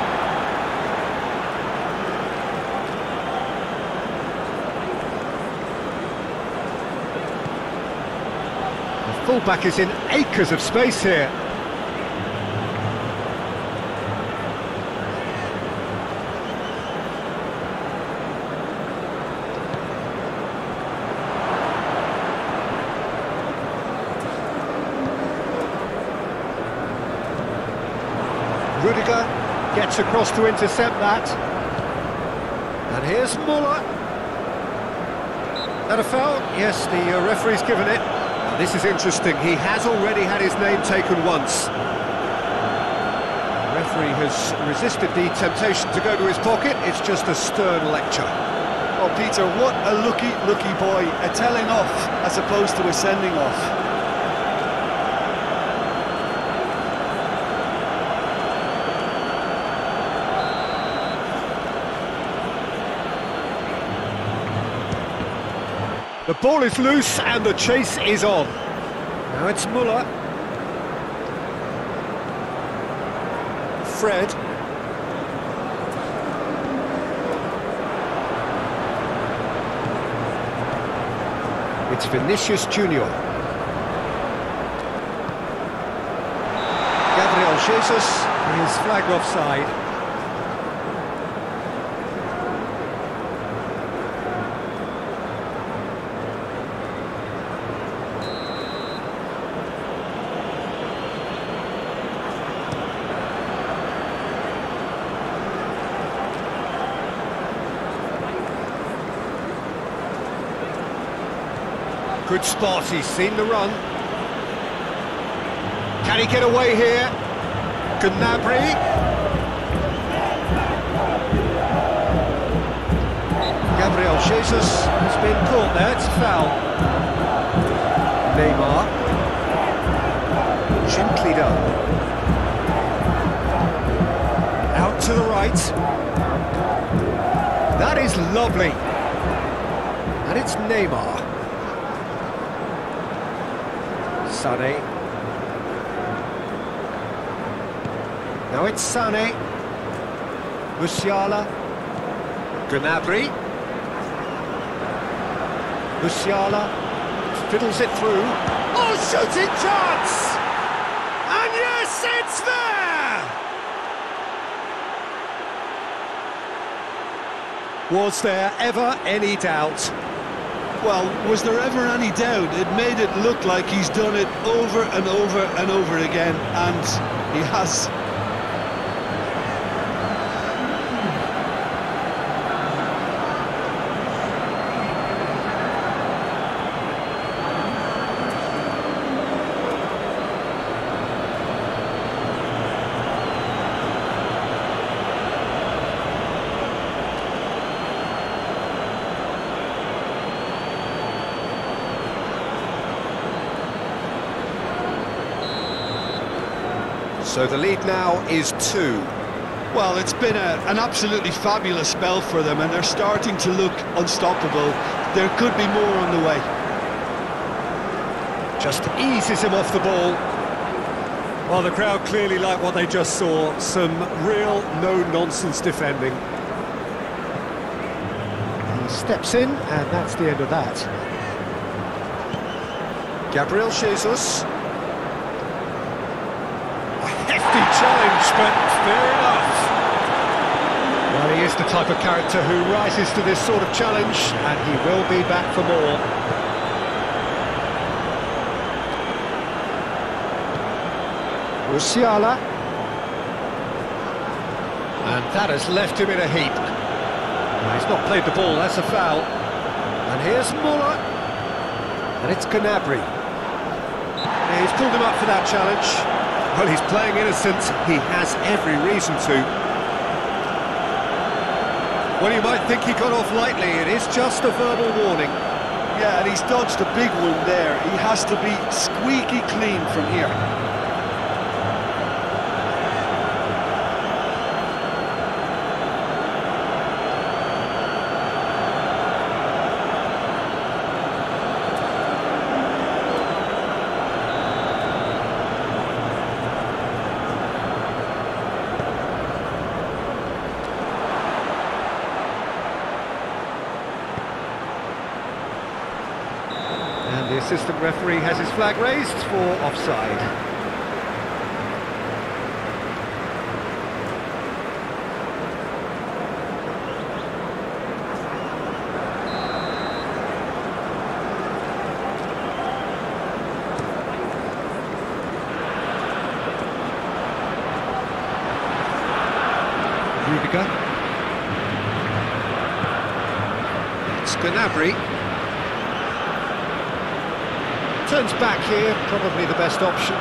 The fullback is in acres of space here. Rüdiger gets across to intercept that. And here's Müller. That a foul? Yes, the uh, referee's given it. And this is interesting. He has already had his name taken once. The referee has resisted the temptation to go to his pocket. It's just a stern lecture. Oh, Peter, what a looky, looky boy. A telling off as opposed to a sending off. The ball is loose and the chase is on. Now it's Müller. Fred. It's Vinicius Junior Gabriel Jesus, his flag offside. Good spot, he's seen the run. Can he get away here? Gnabry. Gabriel Jesus has been caught there, it's a foul. Neymar. Gently done. Out to the right. That is lovely. And it's Neymar. Sané. Now it's Sané. Musiala. Gnabry. Musiala fiddles it through. Oh, shooting chance! And yes, it's there! Was there ever any doubt? Well, was there ever any doubt? It made it look like he's done it over and over and over again, and he has. So the lead now is two. Well, it's been a, an absolutely fabulous spell for them, and they're starting to look unstoppable. There could be more on the way. Just eases him off the ball. Well, the crowd clearly like what they just saw. Some real no-nonsense defending. He steps in, and that's the end of that. Gabriel Jesus. Challenge, but fair enough. Well, he is the type of character who rises to this sort of challenge, and he will be back for more. Musiala. And that has left him in a heap. Well, he's not played the ball, that's a foul. And here's Müller. And it's Gnabry. Yeah, he's pulled him up for that challenge. Well, he's playing innocent. He has every reason to. Well, you might think he got off lightly, it is just a verbal warning. Yeah, and he's dodged a big one there. He has to be squeaky clean from here. The assistant referee has his flag raised for offside. Rüdiger. It's Gnabry. Turns back here, probably the best option.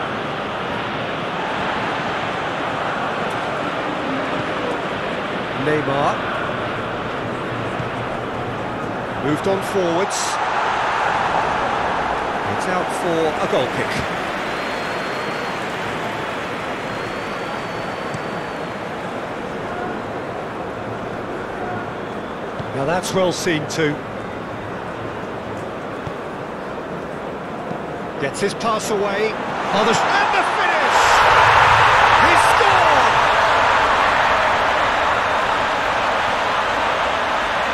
Neymar. Moved on forwards. It's out for a goal kick. Now that's well seen too. Gets his pass away. Oh, the and the finish! He scored!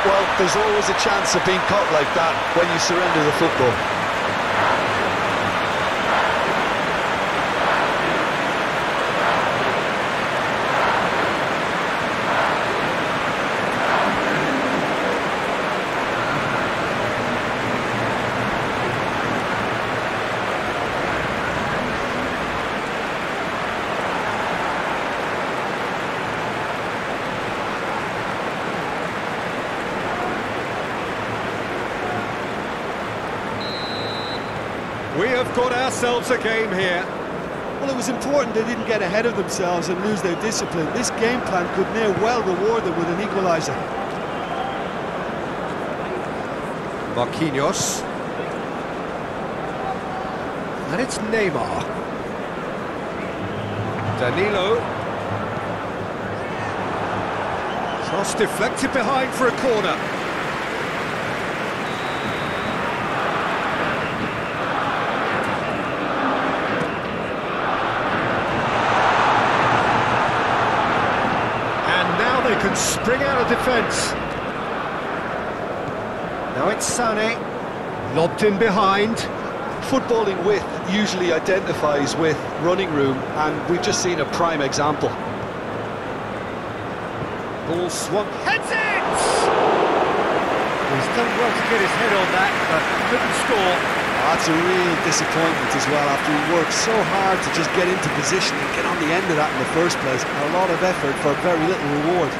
Well, there's always a chance of being caught like that when you surrender the football. We have got ourselves a game here. Well, it was important they didn't get ahead of themselves and lose their discipline. This game plan could near well reward them with an equaliser. Marquinhos. And it's Neymar. Danilo. Cross deflected behind for a corner. Can spring out of defence. Now it's Sané, lobbed in behind. Footballing width usually identifies with running room, and we've just seen a prime example. Ball swung, heads it! He's done well to get his head on that, but couldn't score. Oh, that's a real disappointment as well, after he worked so hard to just get into position and get on the end of that in the first place. A lot of effort for very little reward.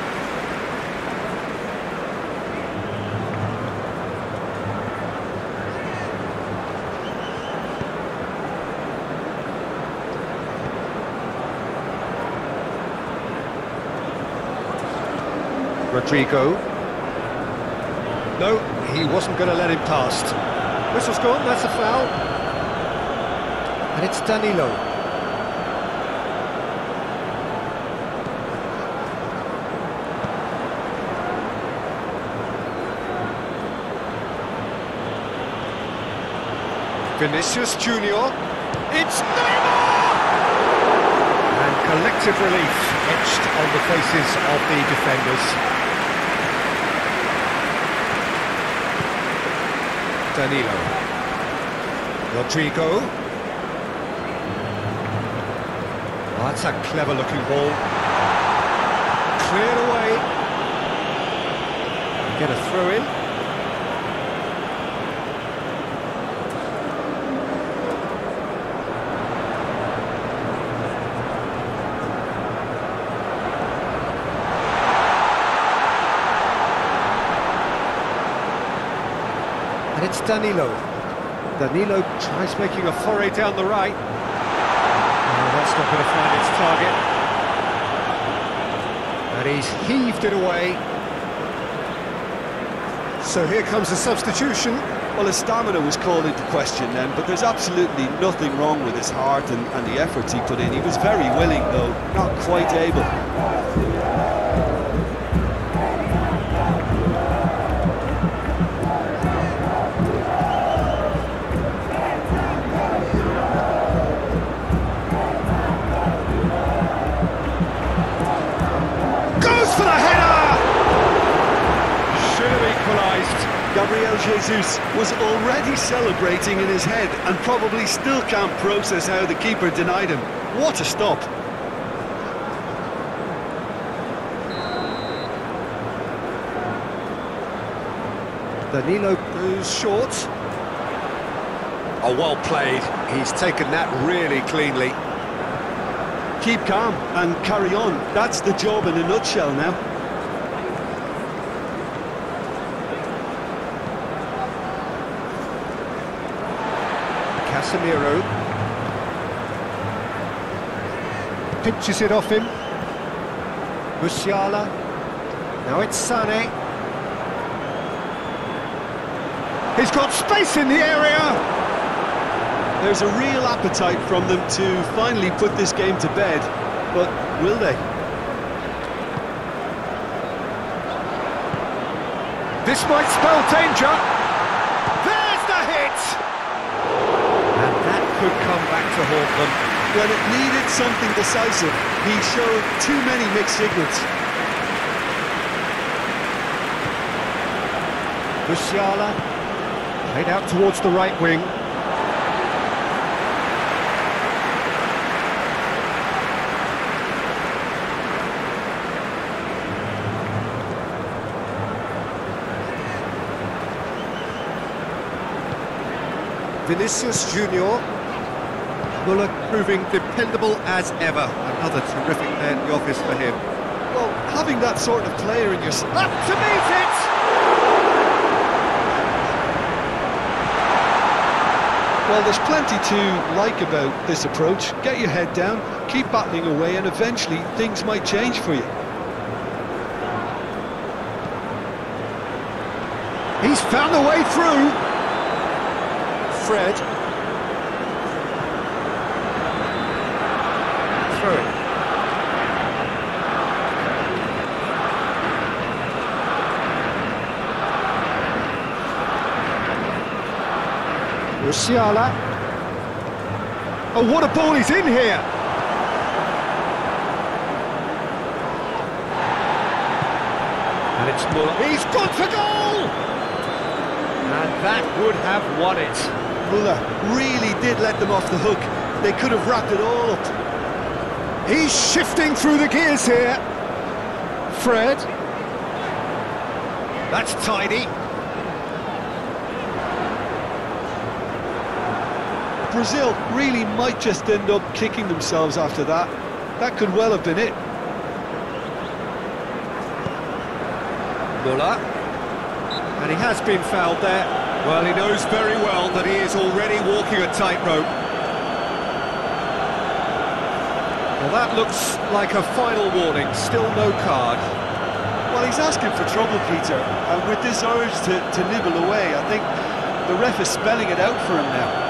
Rodrigo. No, he wasn't going to let him past. Whistle's gone, that's a foul. And it's Danilo. Vinicius Junior It's Neymar! And collective relief etched on the faces of the defenders. Danilo. Rodrigo. Oh, that's a clever looking ball. Cleared away. Get a throw in. Danilo. Danilo tries making a foray down the right. Oh, that's not going to find its target. And he's heaved it away. So here comes the substitution. Well, his stamina was called into question then, but there's absolutely nothing wrong with his heart and, and the efforts he put in. He was very willing, though, not quite able. Gabriel Jesus was already celebrating in his head and probably still can't process how the keeper denied him. What a stop! Danilo goes short. Oh, well played. He's taken that really cleanly. Keep calm and carry on. That's the job in a nutshell now. Casemiro pinches it off him. Musiala. Now it's Sané. He's got space in the area. There's a real appetite from them to finally put this game to bed, but will they? This might spell danger. There's the hit. Could come back to haunt them. When it needed something decisive, he showed too many mixed signals. Musiala played out towards the right wing. Vinicius Junior Müller proving dependable as ever. Another terrific man in the office for him. Well, having that sort of player in your up to meet it! Well, there's plenty to like about this approach. Get your head down, keep battling away, and eventually things might change for you. He's found a way through. Fred. Musiala. Oh, what a ball he's in here! And it's Muller. He's gone for goal! And that would have won it. Muller really did let them off the hook. They could have wrapped it all up. He's shifting through the gears here. Fred. That's tidy. Brazil really might just end up kicking themselves after that. That could well have been it. Müller. And he has been fouled there. Well, he knows very well that he is already walking a tightrope. Well, that looks like a final warning. Still no card. Well, he's asking for trouble, Peter. And with this urge to, to nibble away, I think the ref is spelling it out for him now.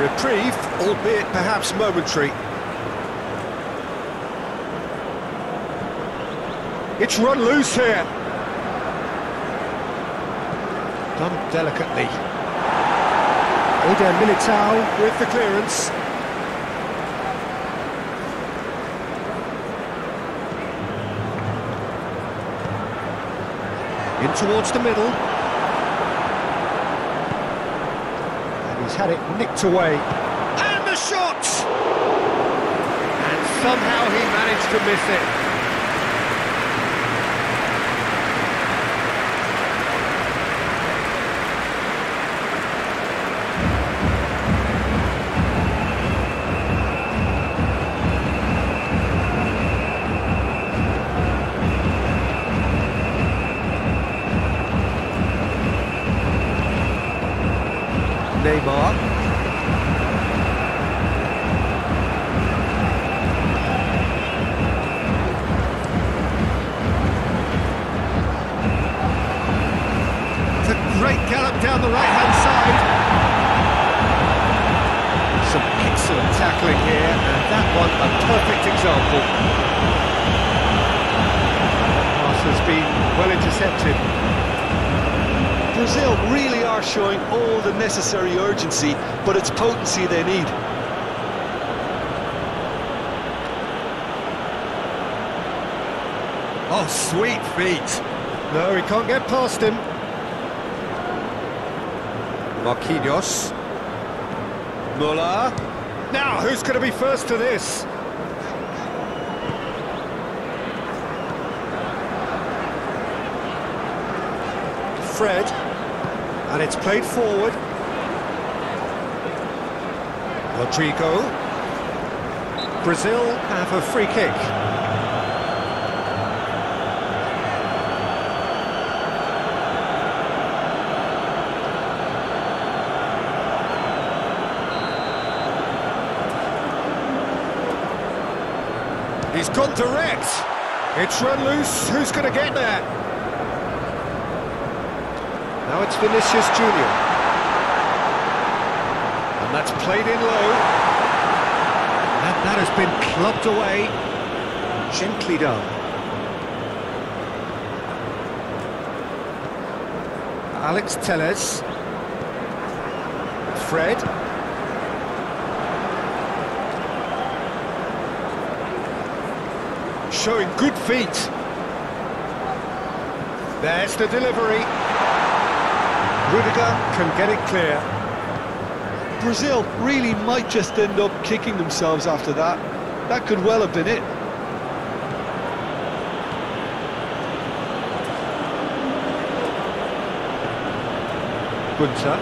Reprieve, albeit perhaps momentary. It's run loose here. Done delicately. Eder Militao with the clearance. In towards the middle. Had it nicked away, and the shot, and somehow he managed to miss it. Neymar. It's a great gallop down the right-hand side. Some excellent tackling here, and that one a perfect example. That pass has been well intercepted. Brazil really are showing all the necessary urgency, but it's potency they need. Oh, sweet feet. No, he can't get past him. Marquinhos. Müller. Now, who's going to be first to this? Fred. And it's played forward. Rodrigo. Brazil have a free kick. He's gone direct. It's run loose. Who's going to get there? Now it's Vinicius Junior And that's played in low. And that has been clubbed away. Gently done. Alex Telles. Fred. Showing good feet. There's the delivery. Rüdiger can get it clear. Brazil really might just end up kicking themselves after that. That could well have been it. Gunter.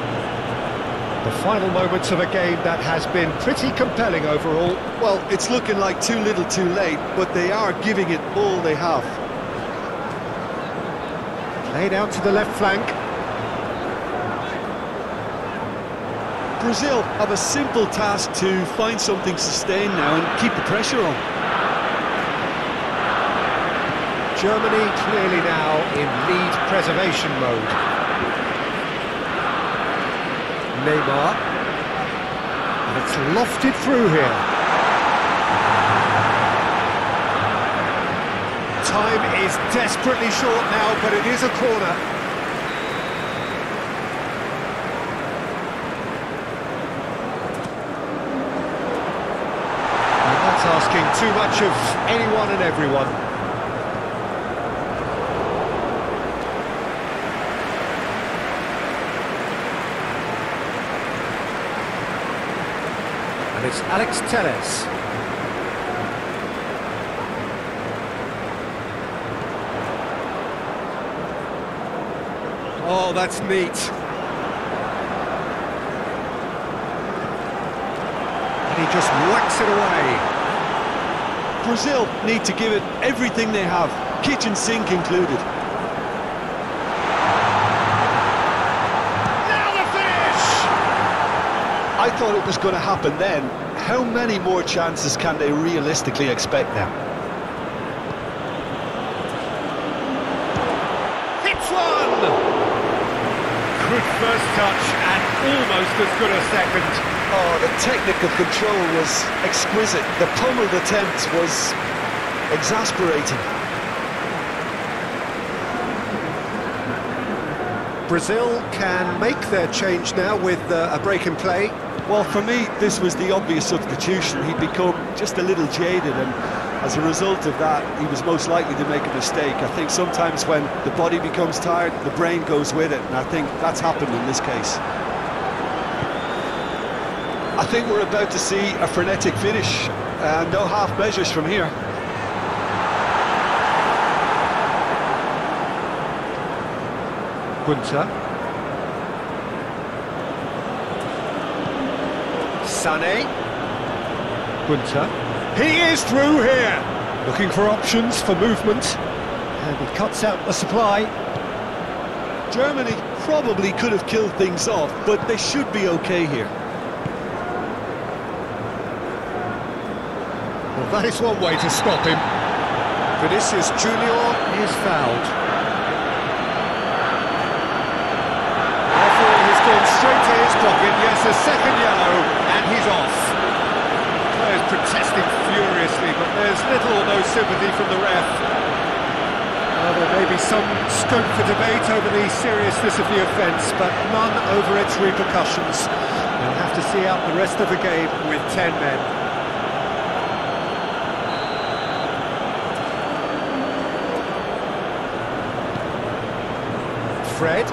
The final moments of a game that has been pretty compelling overall. Well, it's looking like too little too late, but they are giving it all they have. Played out to the left flank. Brazil have a simple task to find something sustained now and keep the pressure on. Germany clearly now in lead preservation mode. Neymar. And it's lofted through here. Time is desperately short now, but it is a corner. Asking too much of anyone and everyone. And it's Alex Telles. Oh, that's neat. And he just whacks it away. Brazil need to give it everything they have, kitchen sink included. Now the finish! I thought it was going to happen then. How many more chances can they realistically expect now? Hits one! Good first touch and almost as good a second. Oh, the technique of control was exquisite. The pummeled attempt was exasperating. Brazil can make their change now with uh, a break in play. Well, for me, this was the obvious substitution. He'd become just a little jaded, and as a result of that, he was most likely to make a mistake. I think sometimes when the body becomes tired, the brain goes with it, and I think that's happened in this case. I think we're about to see a frenetic finish, uh, no half measures from here. Gunter. Sané. Gunter. He is through here! Looking for options for movement, and he cuts out the supply. Germany probably could have killed things off, but they should be okay here. Well, that is one way to stop him. Vinicius Junior is fouled. Therefore, he's gone straight to his pocket. Yes, a second yellow, and he's off. Players protesting furiously, but there's little or no sympathy from the ref. Well, there may be some scope for debate over the seriousness of the offence, but none over its repercussions. They'll have to see out the rest of the game with ten men. Fred.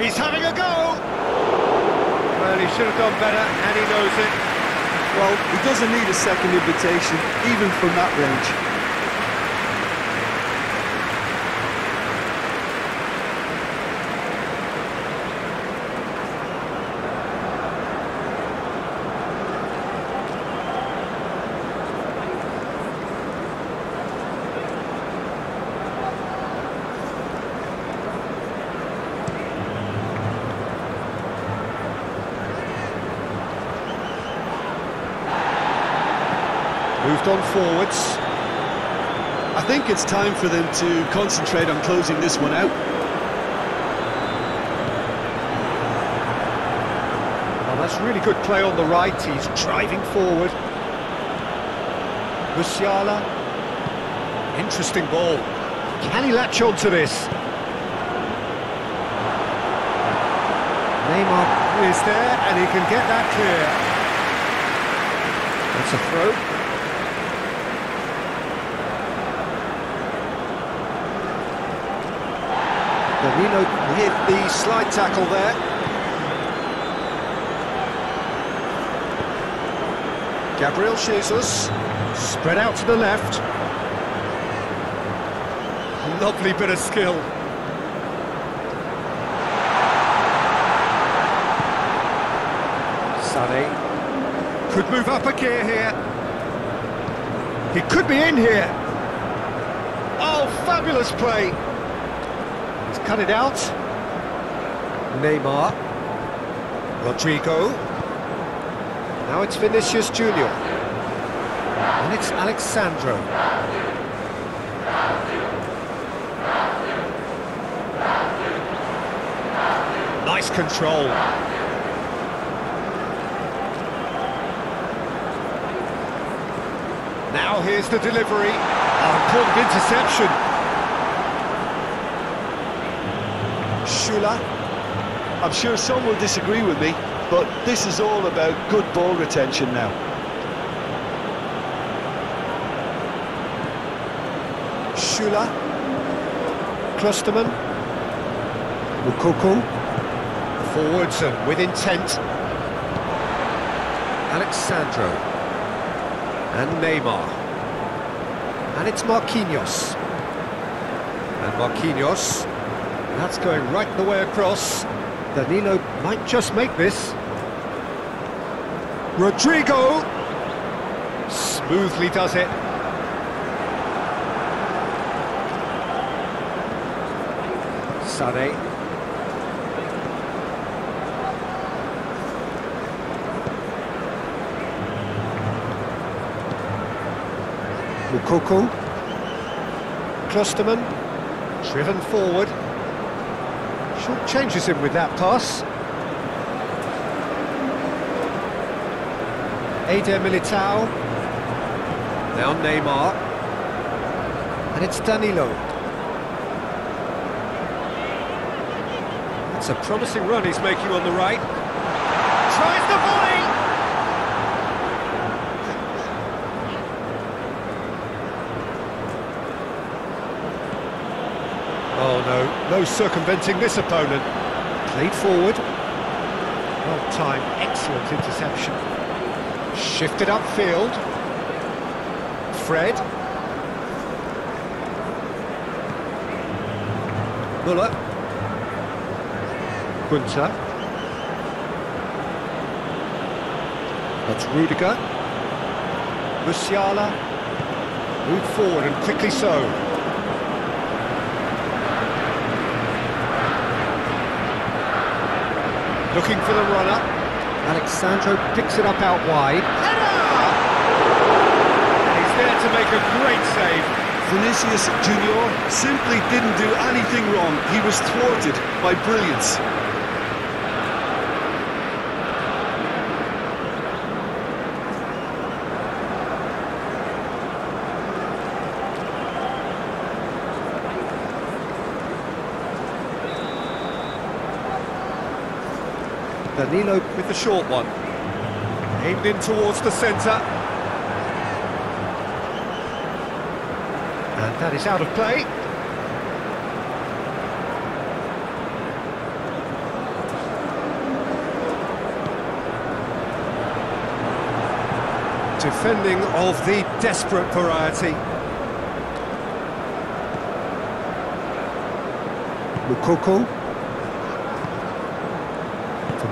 He's having a go! Well, he should have done better, and he knows it. Well, he doesn't need a second invitation, even from that range. Moved on forwards. I think it's time for them to concentrate on closing this one out. Well, that's really good play on the right. He's driving forward. Musiala. Interesting ball. Can he latch on to this? Neymar is there, and he can get that clear. That's a throw. Danilo hit the slide tackle there. Gabriel Jesus, spread out to the left. Lovely bit of skill. Sané could move up a gear here. He could be in here. Oh, fabulous play. Cut it out. Neymar. Rodrigo. Now it's Vinicius Junior And it's Alessandro. Nice control. Now here's the delivery. Oh, important interception. Schüler. I'm sure some will disagree with me, but this is all about good ball retention now. Schüler. Klostermann. Moukoko. Forwards and with intent. Alessandro. And Neymar. And it's Marquinhos. And Marquinhos. That's going right the way across. Danilo might just make this. Rodrigo smoothly does it. Sané. Moukoko. Klostermann driven forward. Short changes him with that pass. Eder Militao. Now Neymar. And it's Danilo. It's a promising run he's making on the right. Tries the volley! Oh no. No circumventing this opponent. Played forward. Well timed, excellent interception. Shifted upfield. Fred. Müller. Gunter. That's Rüdiger. Musiala. Moved forward and quickly so. Looking for the runner. Alessandro picks it up out wide. And he's there to make a great save. Vinicius Junior simply didn't do anything wrong. He was thwarted by brilliance. Danilo with the short one, aimed in towards the centre, and that is out of play. Defending of the desperate variety. Moukoko.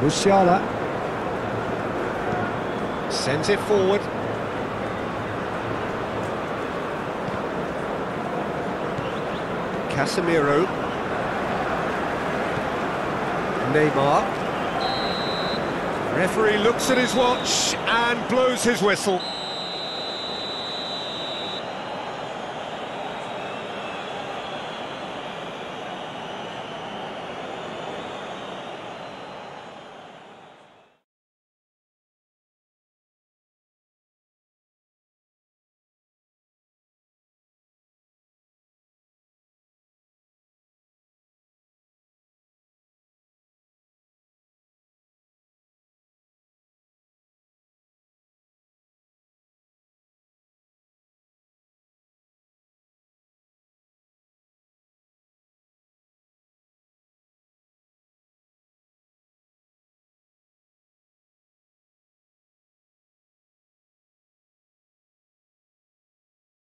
Musiala sends it forward. Casemiro. Neymar. Referee looks at his watch and blows his whistle.